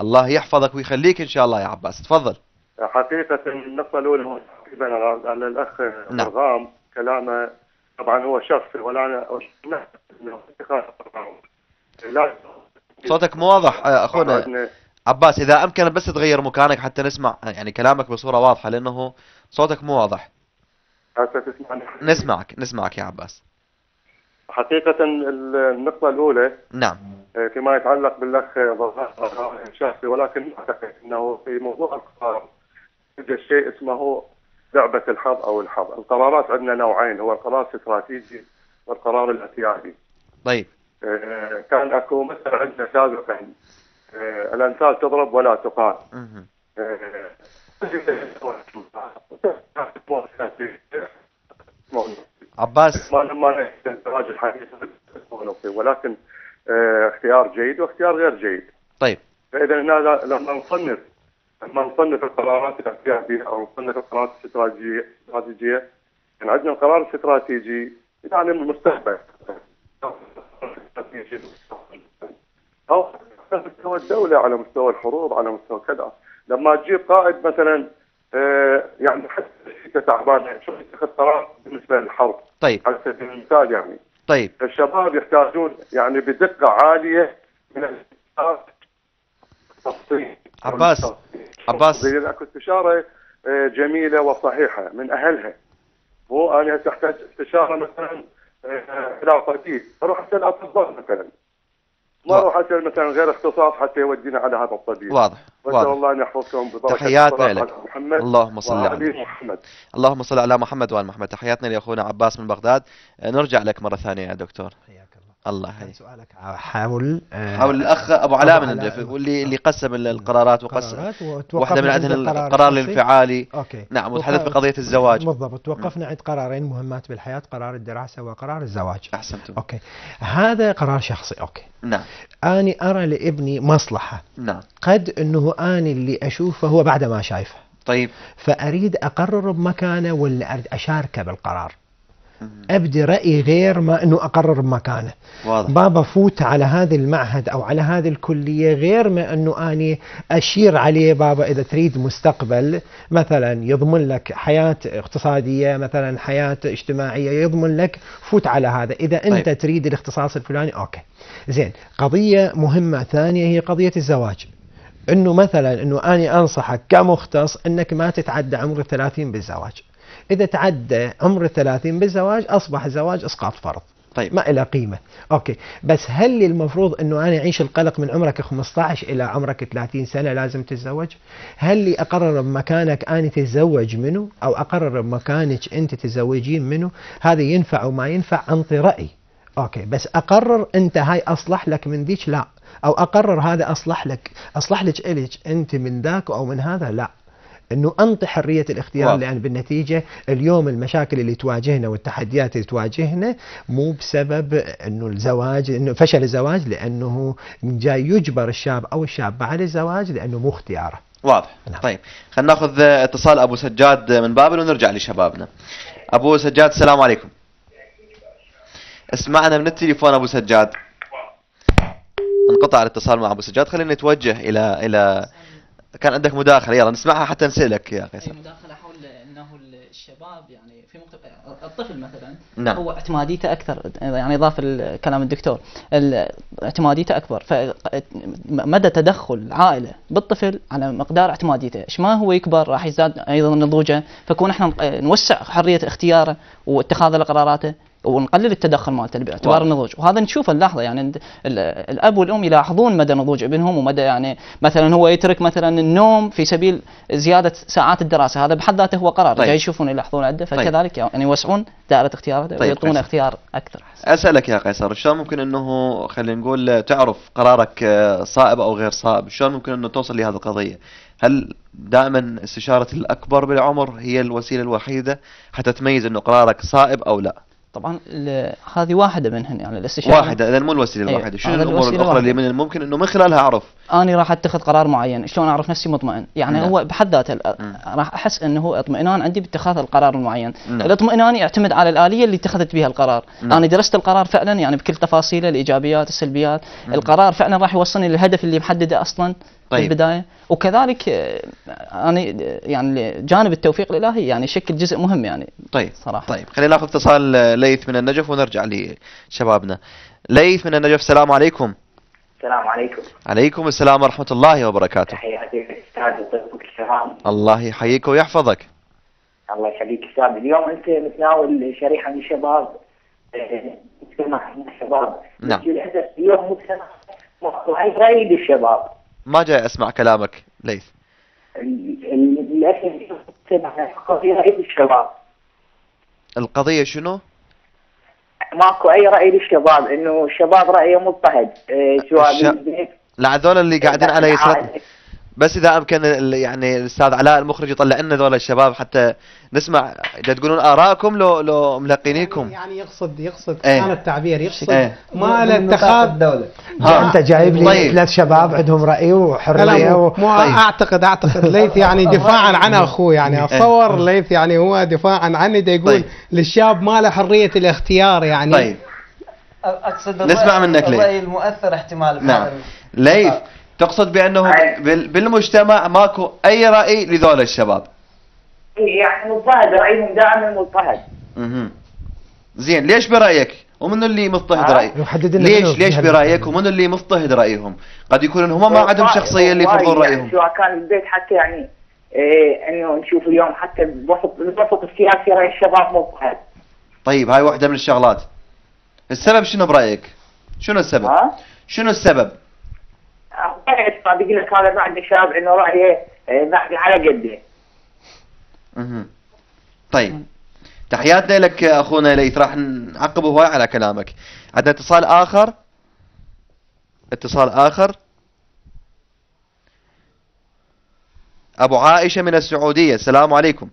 الله يحفظك ويخليك ان شاء الله يا عباس، تفضل. حقيقه النقطه الاولى تقريبا على الاخ ضرغام، كلامه طبعا هو شخصي ولا انا لا. صوتك مو واضح اخونا عباس، اذا امكن بس تغير مكانك حتى نسمع يعني كلامك بصوره واضحه لانه صوتك مو واضح. نسمعك نسمعك يا عباس. حقيقة النقطة الأولى نعم فيما يتعلق بالأخ ضرغام شخصي، ولكن أعتقد أنه في موضوع القرار يوجد شيء اسمه لعبة الحظ أو الحظ. القرارات عندنا نوعين، هو القرار الاستراتيجي والقرار الاعتيادي. طيب كان أكو مثل عندنا سابقا الأمثال تضرب ولا تقال. عباس ما ولكن اختيار جيد واختيار غير جيد. طيب فاذا هنا لما نصنف لما نصنف القرارات الاعتياديه او نصنف القرارات الاستراتيجيه الاستراتيجيه يعني عندنا القرار الاستراتيجي يعني المستقبل او على مستوى الدوله، على مستوى الحروب، على مستوى كذا. لما تجيب قائد مثلا آه يعني حتى انت تعبان شو تاخذ قرار بالنسبه للحرب. طيب على سبيل المثال يعني طيب الشباب يحتاجون يعني بدقه عاليه من التخطيط. عباس عباس اكو استشاره آه جميله وصحيحه من اهلها، مو انا تحتاج استشاره مثلا علاقاتيه آه اروح اسال اطباء مثلا، ما اروح اسال مثلا غير اختصاص حتى يودينا على هذا الطبيب. واضح واضح. الله ان يحفظكم ببركه. تحياتنا لك. اللهم صل على محمد. اللهم صل على محمد وال محمد. تحياتنا لاخونا عباس من بغداد. نرجع لك مره ثانيه يا دكتور. حياك الله. الله يحييك. سؤالك حاول حاول الاخ ابو علاء من اللي اللي قسم القرارات وقسم واحده من عندنا القرار الانفعالي. اوكي نعم، وتحدث بقضيه الزواج. بالضبط، توقفنا عند قرارين مهمات بالحياه، قرار الدراسه وقرار الزواج. احسنتم. اوكي هذا قرار شخصي. اوكي نعم. أنا أرى لابني مصلحة. نعم. قد أنه أنا اللي أشوفه هو بعد ما شايفه. طيب. فأريد أقرر بمكانه ولا أريد أشاركه بالقرار؟ أبدي رأي غير ما أنه أقرر بمكانه. واضح. بابا فوت على هذا المعهد أو على هذه الكلية غير ما أنه أنا أشير عليه. بابا إذا تريد مستقبل مثلا يضمن لك حياة اقتصادية، مثلا حياة اجتماعية، يضمن لك فوت على هذا. إذا طيب. أنت تريد الاختصاص الفلاني أوكي زين. قضية مهمة ثانية هي قضية الزواج، أنه مثلا أنه أنا أنصحك كمختص أنك ما تتعدى عمر الثلاثين بالزواج. إذا تعدى عمر الثلاثين بالزواج أصبح الزواج إسقاط فرض. طيب. ما إلى قيمة. أوكي بس هل المفروض أنه أنا أعيش القلق من عمرك خمسة عشر إلى عمرك ثلاثين سنة لازم تتزوج؟ هل لي أقرر بمكانك أنا تتزوج منه أو أقرر بمكانك أنت تتزوجين منه؟ هذا ينفع وما ينفع أنطي رأي. أوكي بس أقرر أنت هاي أصلح لك من ذيك لا، أو أقرر هذا أصلح لك أصلح لك إليك أنت من ذاك أو من هذا لا. انه انطي حريه الاختيار. واو. لان بالنتيجه اليوم المشاكل اللي تواجهنا والتحديات اللي تواجهنا مو بسبب انه الزواج انه فشل الزواج، لانه جاي يجبر الشاب او الشابه على الزواج لانه مو اختياره. واضح. نعم. طيب خلينا ناخذ اتصال ابو سجاد من بابل ونرجع لشبابنا. ابو سجاد السلام عليكم. اسمعنا من التليفون ابو سجاد. انقطع الاتصال مع ابو سجاد، خلينا نتوجه الى الى كان عندك مداخله، يلا نسمعها حتى نسالك يا قيصر. مداخله حول انه الشباب يعني في مقتب... الطفل مثلا نعم. هو اعتماديته اكثر، يعني اضاف كلام الدكتور اعتماديته اكبر، فمدى تدخل العائله بالطفل على مقدار اعتماديته، ايش ما هو يكبر راح يزداد ايضا نضوجه، فكون احنا نوسع حريه اختياره واتخاذ قراراته ونقلل التدخل مالته باعتبار النضوج، وهذا نشوفه اللحظه يعني الاب والام يلاحظون مدى نضوج ابنهم ومدى يعني مثلا هو يترك مثلا النوم في سبيل زياده ساعات الدراسه، هذا بحد ذاته هو قرار طيب. جاي يشوفون يلاحظون عنده فكذلك طيب. يعني يوسعون دائره اختياراته طيب. ويعطونه اختيار اكثر. اسالك يا قيصر، شلون ممكن انه خلينا نقول تعرف قرارك صائب او غير صائب؟ شلون ممكن انه توصل لهذه القضيه؟ هل دائما استشاره الاكبر بالعمر هي الوسيله الوحيده حتى تميز انه قرارك صائب او لا؟ طبعا هذه واحده منهن، يعني الاستشاره واحده، اذا مو الوسيله الواحده. أيوة. شنو الامور الاخرى اللي من الممكن انه من خلالها اعرف انا راح اتخذ قرار معين؟ شلون اعرف نفسي مطمئن؟ يعني نعم. هو بحد ذاته راح احس انه اطمئنان عندي باتخاذ القرار المعين. نعم. الاطمئنان يعتمد على الاليه اللي اتخذت بها القرار. نعم. انا درست القرار فعلا يعني بكل تفاصيله، الايجابيات السلبيات. نعم. القرار فعلا راح يوصلني للهدف اللي محدده اصلا طيب. البدايه، وكذلك انا يعني جانب التوفيق الالهي يعني يشكل جزء مهم يعني طيب صراحه. طيب خلينا ناخذ اتصال ليث من النجف ونرجع لشبابنا. ليث من النجف، السلام عليكم. السلام عليكم. عليكم السلام ورحمه الله وبركاته. حياك استاذ وطيبك الكرام. الله يحييك ويحفظك. الله يخليك استاذ، اليوم انت متناول شريحه من الشباب، مجتمع من الشباب. نعم. للاسف اليوم مجتمع موضوعي غير للشباب. ما جاي اسمع كلامك ليث. للاسف القضيه راي للشباب. القضيه شنو؟ ماكو اي راي للشباب، انه الشباب رايه مضطهد سواء الش... بالبيت. لا هذول اللي قاعدين على يسرتنا، بس اذا امكن يعني الاستاذ علاء المخرج يطلع لنا ذول الشباب حتى نسمع اذا تقولون ارائكم لو لو ملقينيكم. يعني يقصد يقصد كان ايه التعبير يقصد ايه ما لاتخاذ دوله. انت جايب لي طيب. ثلاث شباب عندهم راي وحريه و... مو طيب. اعتقد اعتقد ليث يعني دفاعا عن اخوه، يعني اتصور ايه ليث يعني هو دفاعا عنه دا يقول طيب. للشاب ما له حريه الاختيار يعني طيب. اقصد نسمع منك ليث الراي المؤثر احتمال. نعم ليث تقصد بانه بالمجتمع ماكو اي راي لذول الشباب، يعني مضطهد رايهم دائما مضطهد. اها زين، ليش برايك ومن اللي مضطهد آه. رايه؟ ليش ليش برايك ومن اللي مضطهد رايهم؟ قد يكون هم ما عندهم شخصيه اللي يفرضون رايهم. يعني سواء كان البيت حتى يعني إيه انه نشوف اليوم حتى بالوسط الوسط السياسي راي الشباب مضطهد. طيب هاي واحده من الشغلات. السبب شنو برايك؟ شنو السبب؟ آه؟ شنو السبب؟ ما بيقول لك هذا ما عنده شاب انه رايه على قده. اها طيب تحياتنا لك اخونا ليث، راح نعقب هواي على كلامك. عندنا اتصال اخر، اتصال اخر ابو عائشه من السعوديه. السلام عليكم.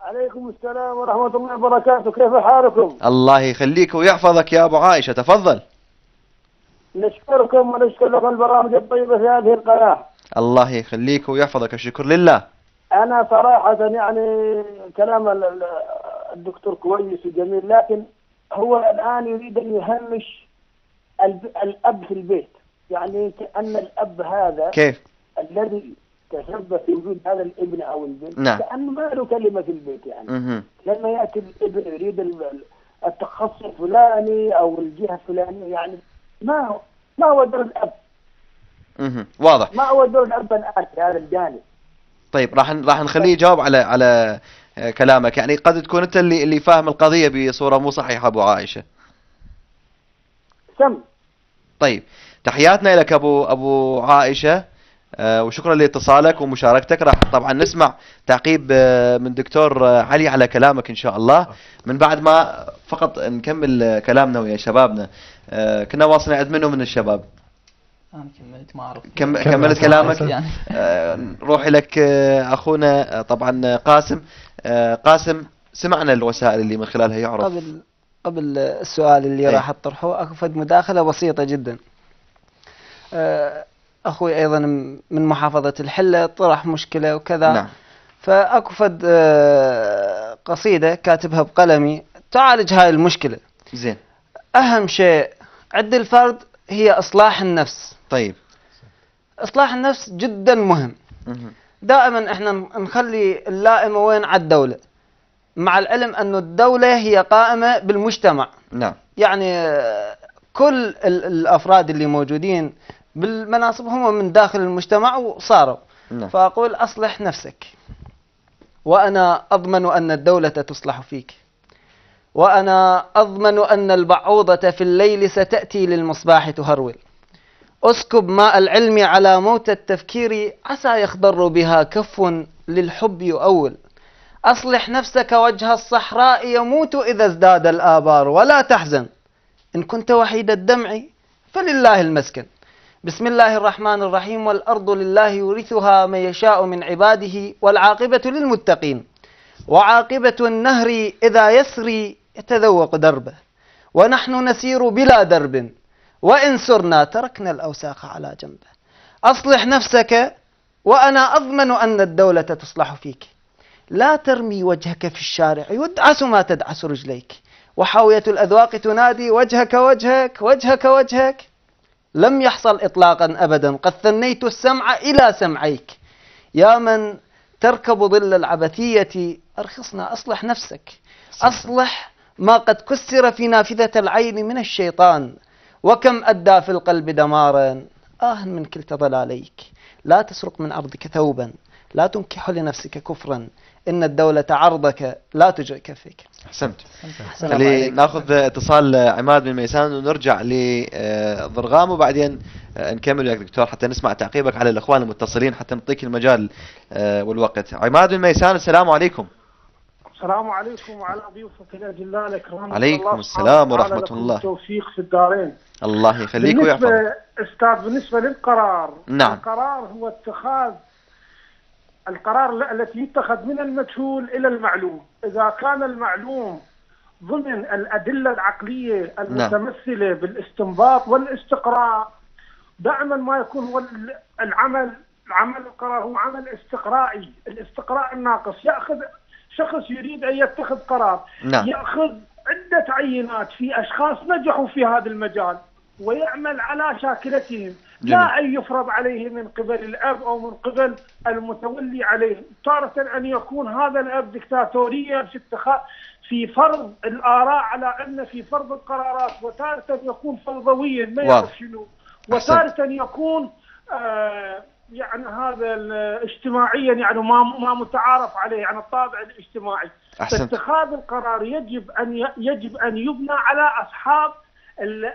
عليكم السلام ورحمه الله وبركاته، كيف حالكم؟ الله يخليك ويحفظك يا ابو عائشه، تفضل. نشكركم ونشكر لكم البرامج الطيبة في هذه القناة. الله يخليك ويحفظك، الشكر لله. أنا صراحة يعني كلام الدكتور كويس وجميل، لكن هو الآن يريد أن يهمش الأب في البيت، يعني كأن الأب هذا كيف الذي تسبب في وجود هذا الابن أو البنت نعم. كأنه ما له كلمة في البيت يعني مه. لما يأتي الابن يريد التخصص الفلاني أو الجهة الفلانية، يعني ما ما هو دور الاب. اها واضح. ما هو دور الاب الان في هذا الجانب. طيب راح راح نخليه يجاوب على على كلامك، يعني قد تكون انت اللي اللي فاهم القضيه بصوره مو صحيحه ابو عائشه. سم. طيب تحياتنا لك ابو ابو عائشه أه وشكرا لاتصالك ومشاركتك. راح طبعا نسمع تعقيب من دكتور علي على كلامك ان شاء الله من بعد ما فقط نكمل كلامنا ويا شبابنا. أه كنا واصلين عند منو من الشباب؟ انا كملت ما اعرف. كم كملت كلامك؟ يعني. أه نروح لك اخونا طبعا قاسم. أه قاسم سمعنا الوسائل اللي من خلالها يعرف. قبل قبل السؤال اللي ايه؟ راح اطرحه افد مداخله بسيطه جدا. أه اخوي ايضا من محافظه الحله طرح مشكله وكذا نعم. فاكفد قصيده كاتبها بقلمي تعالج هاي المشكله. زين. اهم شيء عند الفرد هي اصلاح النفس. طيب اصلاح النفس جدا مهم. دائما احنا نخلي اللائمة وين على الدولة، مع العلم انه الدولة هي قائمة بالمجتمع. نعم. يعني كل الافراد اللي موجودين بالمناصب هم من داخل المجتمع وصاروا. نعم. فاقول اصلح نفسك، وانا اضمن ان الدولة تصلح فيك، وانا اضمن ان البعوضة في الليل ستأتي للمصباح تهرول. اسكب ماء العلم على موت التفكير، عسى يخضر بها كف للحب يؤول. اصلح نفسك وجه الصحراء يموت اذا ازداد الآبار، ولا تحزن ان كنت وحيد الدمع فلله المسكن. بسم الله الرحمن الرحيم. والارض لله يورثها من يشاء من عباده، والعاقبة للمتقين. وعاقبة النهر اذا يسري يتذوق دربه، ونحن نسير بلا درب، وإن سرنا تركنا الأوساخ على جنبه. أصلح نفسك وأنا أضمن أن الدولة تصلح فيك. لا ترمي وجهك في الشارع يدعس ما تدعس رجليك، وحاوية الأذواق تنادي وجهك وجهك وجهك وجهك. لم يحصل إطلاقا أبدا، قد ثنيت السمع إلى سمعيك. يا من تركب ظل العبثية أرخصنا، أصلح نفسك، أصلح ما قد كسر في نافذة العين من الشيطان، وكم أدى في القلب دمارا. آه من كلتا ضلاليك. لا تسرق من أرضك ثوبا، لا تنكح لنفسك كفرا، إن الدولة عرضك لا تجرك فيك. أحسنت. نأخذ اتصال عماد من ميسان ونرجع لضرغام، وبعدين نكمل وياك دكتور حتى نسمع تعقيبك على الأخوان المتصلين، حتى نعطيك المجال والوقت. عماد من ميسان، السلام عليكم. السلام عليكم وعلى ضيوفك الاجلاء الكرام. عليكم السلام ورحمه الله. التوفيق في الدارين. الله يخليك ويحفظك. استاذ، بالنسبه للقرار، نعم، القرار هو اتخاذ القرار التي يتخذ من المجهول الى المعلوم. اذا كان المعلوم ضمن الادله العقليه المتمثله، نعم، بالاستنباط والاستقراء، دائما ما يكون هو العمل عمل القرار هو عمل استقرائي. الاستقراء الناقص، ياخذ شخص يريد أن يتخذ قرار، نعم، يأخذ عدة عينات في أشخاص نجحوا في هذا المجال ويعمل على شاكلتهم، جميل. لا أن يفرض عليه من قبل الأب أو من قبل المتولي عليه. تارة أن يكون هذا الأب دكتاتوريا في اتخاذ في فرض الآراء على أنه في فرض القرارات، وتارة أن يكون فوضويا ما يعرف شنو، وتارة أن يكون آه يعني هذا اجتماعيا، يعني ما ما متعارف عليه، يعني الطابع الاجتماعي. اتخاذ القرار يجب ان يجب ان يبنى على اصحاب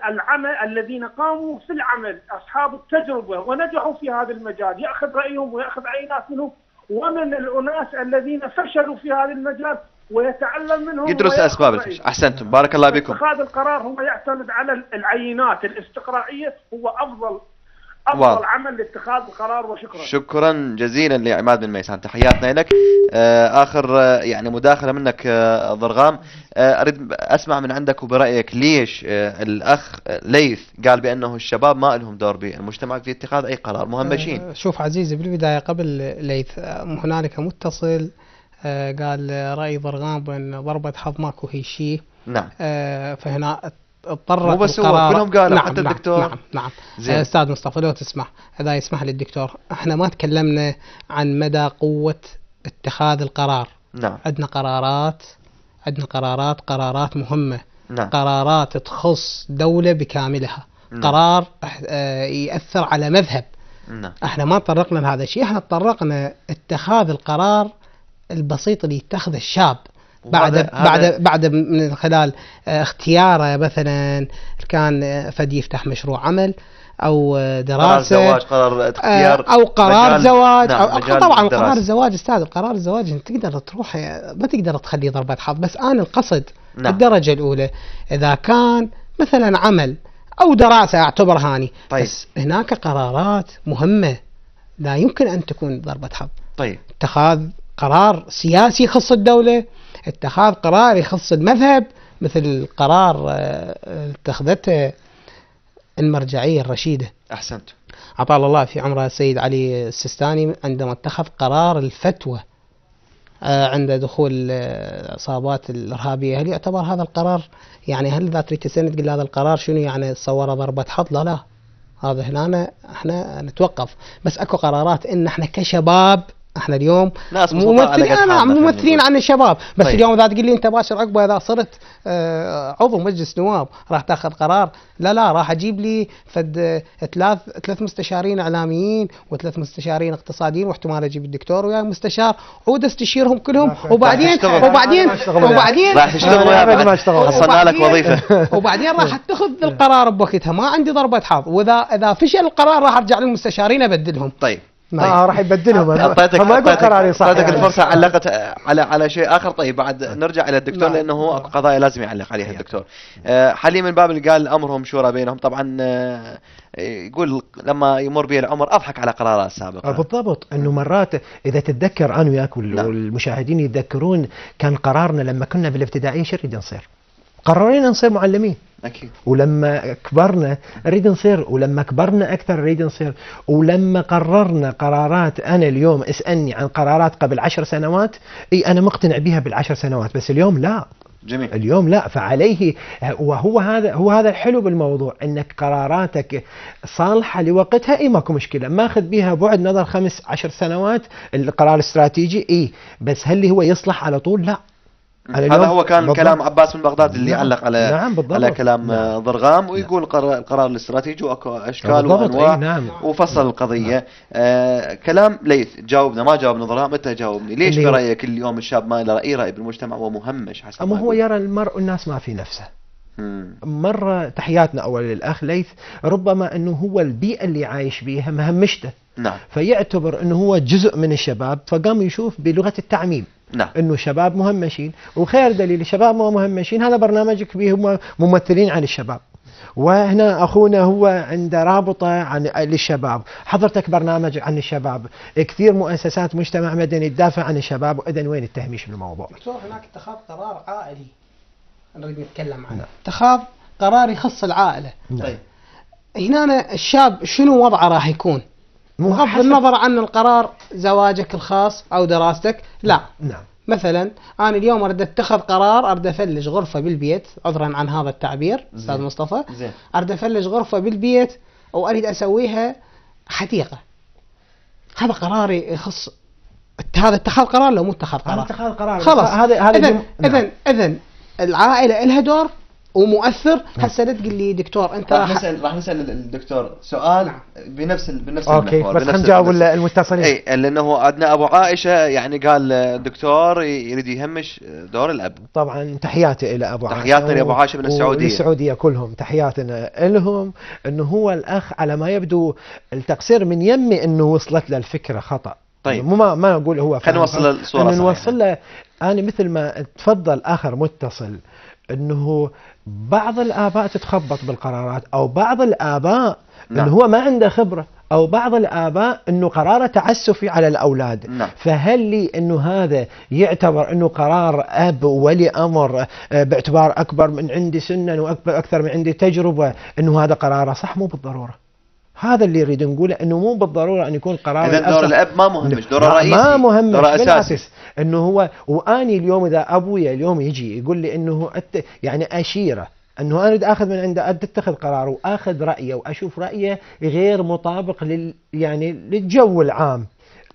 العمل الذين قاموا في العمل، اصحاب التجربه ونجحوا في هذا المجال، ياخذ رايهم وياخذ عينات منهم، ومن الاناس الذين فشلوا في هذا المجال ويتعلم منهم، يدرس اسباب الفشل. احسنتم، بارك الله بكم. اتخاذ القرار هو يعتمد على العينات الاستقرائيه، هو افضل أفضل عمل لاتخاذ القرار. وشكرا، شكرا جزيلا لعماد بن ميسان، تحياتنا لك. آخر يعني مداخلة منك ضرغام، أريد أسمع من عندك وبرأيك ليش الأخ ليث قال بأنه الشباب ما لهم دور بالمجتمع في اتخاذ أي قرار، مهمشين. شوف عزيزي، بالبداية قبل ليث هنالك متصل قال رأي ضرغام بأن ضربة حظ ماكو هي شيء. نعم. فهنا اضطرت، مو بس هو، كلهم قالوا، نعم، حتى الدكتور. نعم نعم, نعم. استاذ مصطفى لو تسمح، اذا يسمح للدكتور، احنا ما تكلمنا عن مدى قوة اتخاذ القرار. نعم. عندنا قرارات عندنا قرارات قرارات مهمة. نعم. قرارات تخص دولة بكاملها. نعم. قرار يأثر على مذهب. نعم. احنا ما تطرقنا لهذا الشيء، احنا تطرقنا اتخاذ القرار البسيط اللي يتخذ الشاب بعد هذا بعد هذا بعد من خلال اختياره، مثلا كان فد يفتح مشروع عمل او دراسه، قرار زواج، قرار اختيار، او قرار زواج. نعم. أو طبعا قرار الزواج استاذ، قرار الزواج انت تقدر تروح، ما تقدر تخليه ضربه حظ، بس انا القصد، نعم، الدرجه الاولى اذا كان مثلا عمل او دراسه اعتبر هاني. طيب. بس هناك قرارات مهمه لا يمكن ان تكون ضربه حظ. طيب. اتخاذ قرار سياسي يخص الدوله، اتخاذ قرار يخص المذهب، مثل القرار اتخذته المرجعية الرشيدة. أحسنت. أطال الله في عمره السيد علي السيستاني عندما اتخذ قرار الفتوى عند دخول العصابات الإرهابية، هل يعتبر هذا القرار، يعني هل إذا تريد تسألني تقول هذا القرار شنو يعني تصوره ضربة حظ؟ لا لا، هذا هنا احنا نتوقف. بس اكو قرارات ان احنا كشباب احنا اليوم ممثلين ممثلين عن الشباب بس. طيب. اليوم اذا تقول لي انت باشر عقبه اذا صرت عضو مجلس نواب راح تاخذ قرار، لا لا راح اجيب لي فد ثلاث ثلاث مستشارين اعلاميين وثلاث مستشارين اقتصاديين واحتمال اجيب الدكتور ويا مستشار عود استشيرهم كلهم وبعدين وبعدين وبعدين راح تشتغل حصلنا لك وظيفه وبعدين راح اتخذ القرار بوقتها، ما عندي ضربه حظ، واذا اذا فشل القرار راح ارجع للمستشارين ابدلهم. طيب اه راح يبدلهم. اعطيتك اعطيتك الفرصه علقت على على شيء اخر. طيب بعد نرجع الى الدكتور لانه هو قضايا لازم يعلق عليها الدكتور. آه حاليا من باب اللي قال امرهم شورى بينهم طبعا. آه يقول لما يمر به العمر اضحك على قرارات سابقه. بالضبط، انه مرات اذا تتذكر انا وياك والمشاهدين يتذكرون كان قرارنا لما كنا بالابتدائيه شو نريد نصير؟ قررنا نصير معلمين. أكيد. ولما كبرنا نريد نصير، ولما كبرنا أكثر نريد نصير، ولما قررنا قرارات أنا اليوم اسألني عن قرارات قبل عشر سنوات إي أنا مقتنع بها بالعشر سنوات بس اليوم لا. جميل. اليوم لا، فعليه وهو هذا هو هذا الحلو بالموضوع، انك قراراتك صالحه لوقتها اي ماكو مشكله، ماخذ بها بعد نظر خمس عشر سنوات القرار الاستراتيجي اي، بس هل هو يصلح على طول؟ لا. هذا هو كان بالضبط. كلام عباس من بغداد اللي نعم. علق على نعم على كلام نعم. ضرغام ويقول نعم. القرار الاستراتيجي واكو اشكال وانواع ايه نعم. وفصل نعم. القضيه نعم. آه كلام ليث جاوبنا ما جاوبنا ضرغام انت جاوبني ليش اللي... برايك اليوم الشاب ما له راي راي بالمجتمع ومهمش حسب اما هو يرى المرء الناس ما في نفسه. مم. مره تحياتنا اول للاخ ليث، ربما انه هو البيئه اللي عايش بيها مهمشته نعم. فيعتبر انه هو جزء من الشباب فقام يشوف بلغه التعميم نعم. انه شباب مهمشين، وخير دليل الشباب ما مهمشين هذا برنامجك به ممثلين عن الشباب، وهنا اخونا هو عنده رابطه عن للشباب، حضرتك برنامج عن الشباب، كثير مؤسسات مجتمع مدني تدافع عن الشباب، واذا وين التهميش بالموضوع؟ دكتور هناك اتخاذ قرار عائلي نريد نتكلم عنه، اتخاذ قرار يخص العائله. طيب هنا الشاب شنو وضعه راح يكون؟ بغض النظر عن القرار زواجك الخاص او دراستك، لا نعم. مثلا انا اليوم اريد اتخذ قرار اريد افلج غرفه بالبيت، عذرا عن هذا التعبير استاذ مصطفى، اريد افلج غرفه بالبيت واريد اسويها حديقه. هذا قراري يخص، هذا اتخاذ قرار لو مو اتخاذ قرار؟ اتخاذ قرار خلاص. هذا هذا اذا اذا اذا العائله لها دور ومؤثر. هسه لا تقول لي دكتور انت راح نسال راح نسال الدكتور سؤال بنفس بنفس اوكي بس خلينا نجاوب المتصلين. اي لانه عندنا ابو عائشه يعني قال الدكتور يريد يهمش دور الاب. طبعا تحياتي الى ابو عائشه، تحياتنا لابو عائشه من السعوديه من السعوديه كلهم تحياتنا لهم، انه هو الاخ على ما يبدو التقصير من يمي انه وصلت له الفكره خطا. طيب مو ما ما اقول هو خلينا نوصل الصوره صحيحه، نوصل له انا مثل ما تفضل اخر متصل انه بعض الآباء تتخبط بالقرارات، أو بعض الآباء نعم. اللي هو ما عنده خبرة، أو بعض الآباء أنه قراره تعسفي على الأولاد نعم. فهل لي أنه هذا يعتبر أنه قرار أب ولي أمر باعتبار أكبر من عندي سنا وأكثر من عندي تجربة أنه هذا قراره صح؟ مو بالضرورة، هذا اللي نريد نقوله انه مو بالضروره ان يكون قرار الاب. اذا دور الاب ما مهمش، دوره رئيسي ما مهمش، دوره اساسي انه هو. واني اليوم اذا ابويا اليوم يجي يقول لي انه أت... يعني اشيره انه انا اريد اخذ من عنده اتخذ قرار واخذ رايه واشوف رايه غير مطابق لل يعني للجو العام،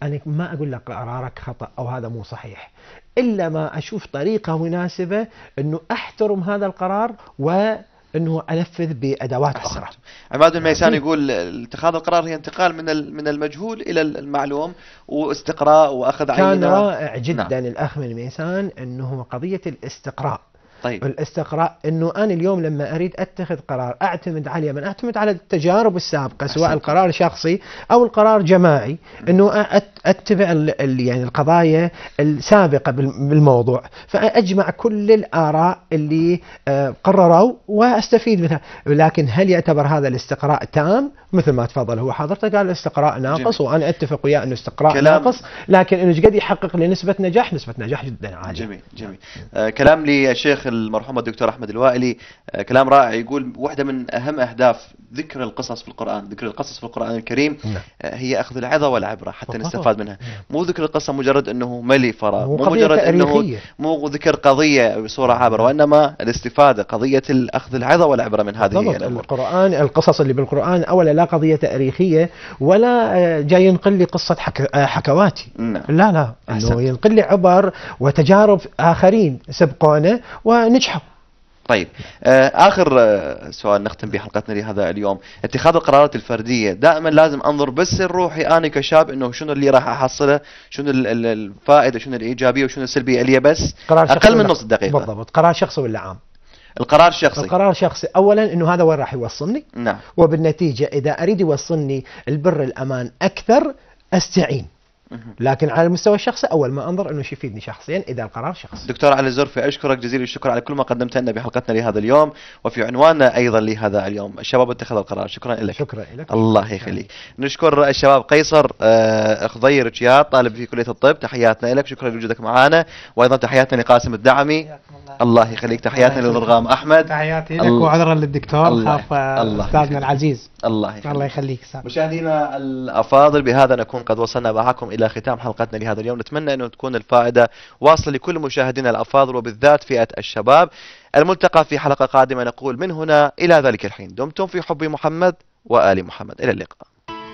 انا ما اقول لك قرارك خطا او هذا مو صحيح، الا ما اشوف طريقه مناسبه انه احترم هذا القرار و انه انفذ بادوات أحسن. اخرى. عماد الميسان يقول اتخاذ القرار هي انتقال من من المجهول الى المعلوم واستقراء واخذ عينه. كان رائع جدا نعم. الاخ من الميسان انه قضيه الاستقراء. طيب. الاستقراء انه انا اليوم لما اريد اتخذ قرار اعتمد عليه، من اعتمد على التجارب السابقه أحسن. سواء القرار شخصي او القرار جماعي، انه اتبع ال يعني القضايا السابقه بالموضوع، فاجمع كل الاراء اللي قرروا واستفيد منها، لكن هل يعتبر هذا الاستقراء تام؟ مثل ما تفضل هو حضرتك قال الاستقراء ناقص جميل. وانا اتفق وياه انه استقراء ناقص، لكن انه ايش قد يحقق لي نسبه نجاح؟ نسبه نجاح جدا عاليه. جميل جميل. آه كلام للشيخ المرحوم الدكتور أحمد الوائلي كلام رائع، يقول واحدة من أهم أهداف ذكر القصص في القرآن، ذكر القصص في القرآن الكريم هي أخذ العظة والعبرة حتى نستفاد منها، مو ذكر القصة مجرد أنه ملي فراغ، مو مجرد أنه مو ذكر قضية بصورة عابرة، وإنما الاستفادة قضية أخذ العظة والعبرة من هذه الأمور. القرآن القصص اللي بالقرآن أولا لا قضية تاريخية ولا جاي ينقل لي قصة حك... حكواتي، لا لا, لا. إنه ينقل لي عبر وتجارب آخرين سبقونا ونجحوا. طيب آخر سؤال نختم به حلقتنا لهذا اليوم، اتخاذ القرارات الفردية دائما لازم أنظر بس لروحي أنا كشاب أنه شنو اللي راح أحصله، شنو الفائدة، شنو الإيجابية وشنو السلبية اللي بس أقل من نص دقيقة. بالضبط، قرار شخصي ولا عام؟ القرار شخصي. القرار شخصي، أولا إنه هذا وين راح يوصلني؟ نعم. وبالنتيجة إذا أريد يوصلني البر الأمان أكثر أستعين. لكن على المستوى الشخصي أول ما أنظر أنه شي يفيدني شخصيا إذا القرار شخصي. دكتور علي الزرفي أشكرك جزيل الشكر على كل ما قدمته لنا بحلقتنا لهذا اليوم وفي عنواننا أيضا لهذا اليوم، الشباب اتخذ القرار. شكرا لك. شكرا لك. الله يخليك. نشكر الشباب قيصر خضير تشياط طالب في كلية الطب، تحياتنا لك، شكرا لوجودك معنا، وأيضا تحياتنا لقاسم الدعمي. الله يخليك. تحياتنا لضرغام أحمد. تحياتي لك وعذرا للدكتور خاف أستاذنا العزيز. الله يخليك. الله يخليك. مشاهدينا الأفاضل بهذا نكون قد وصلنا معكم إلى ختام حلقتنا لهذا اليوم، نتمنى أن تكون الفائدة واصلة لكل مشاهدينا الأفاضل وبالذات فئة الشباب. الملتقى في حلقة قادمة، نقول من هنا إلى ذلك الحين دمتم في حب محمد وآل محمد، إلى اللقاء.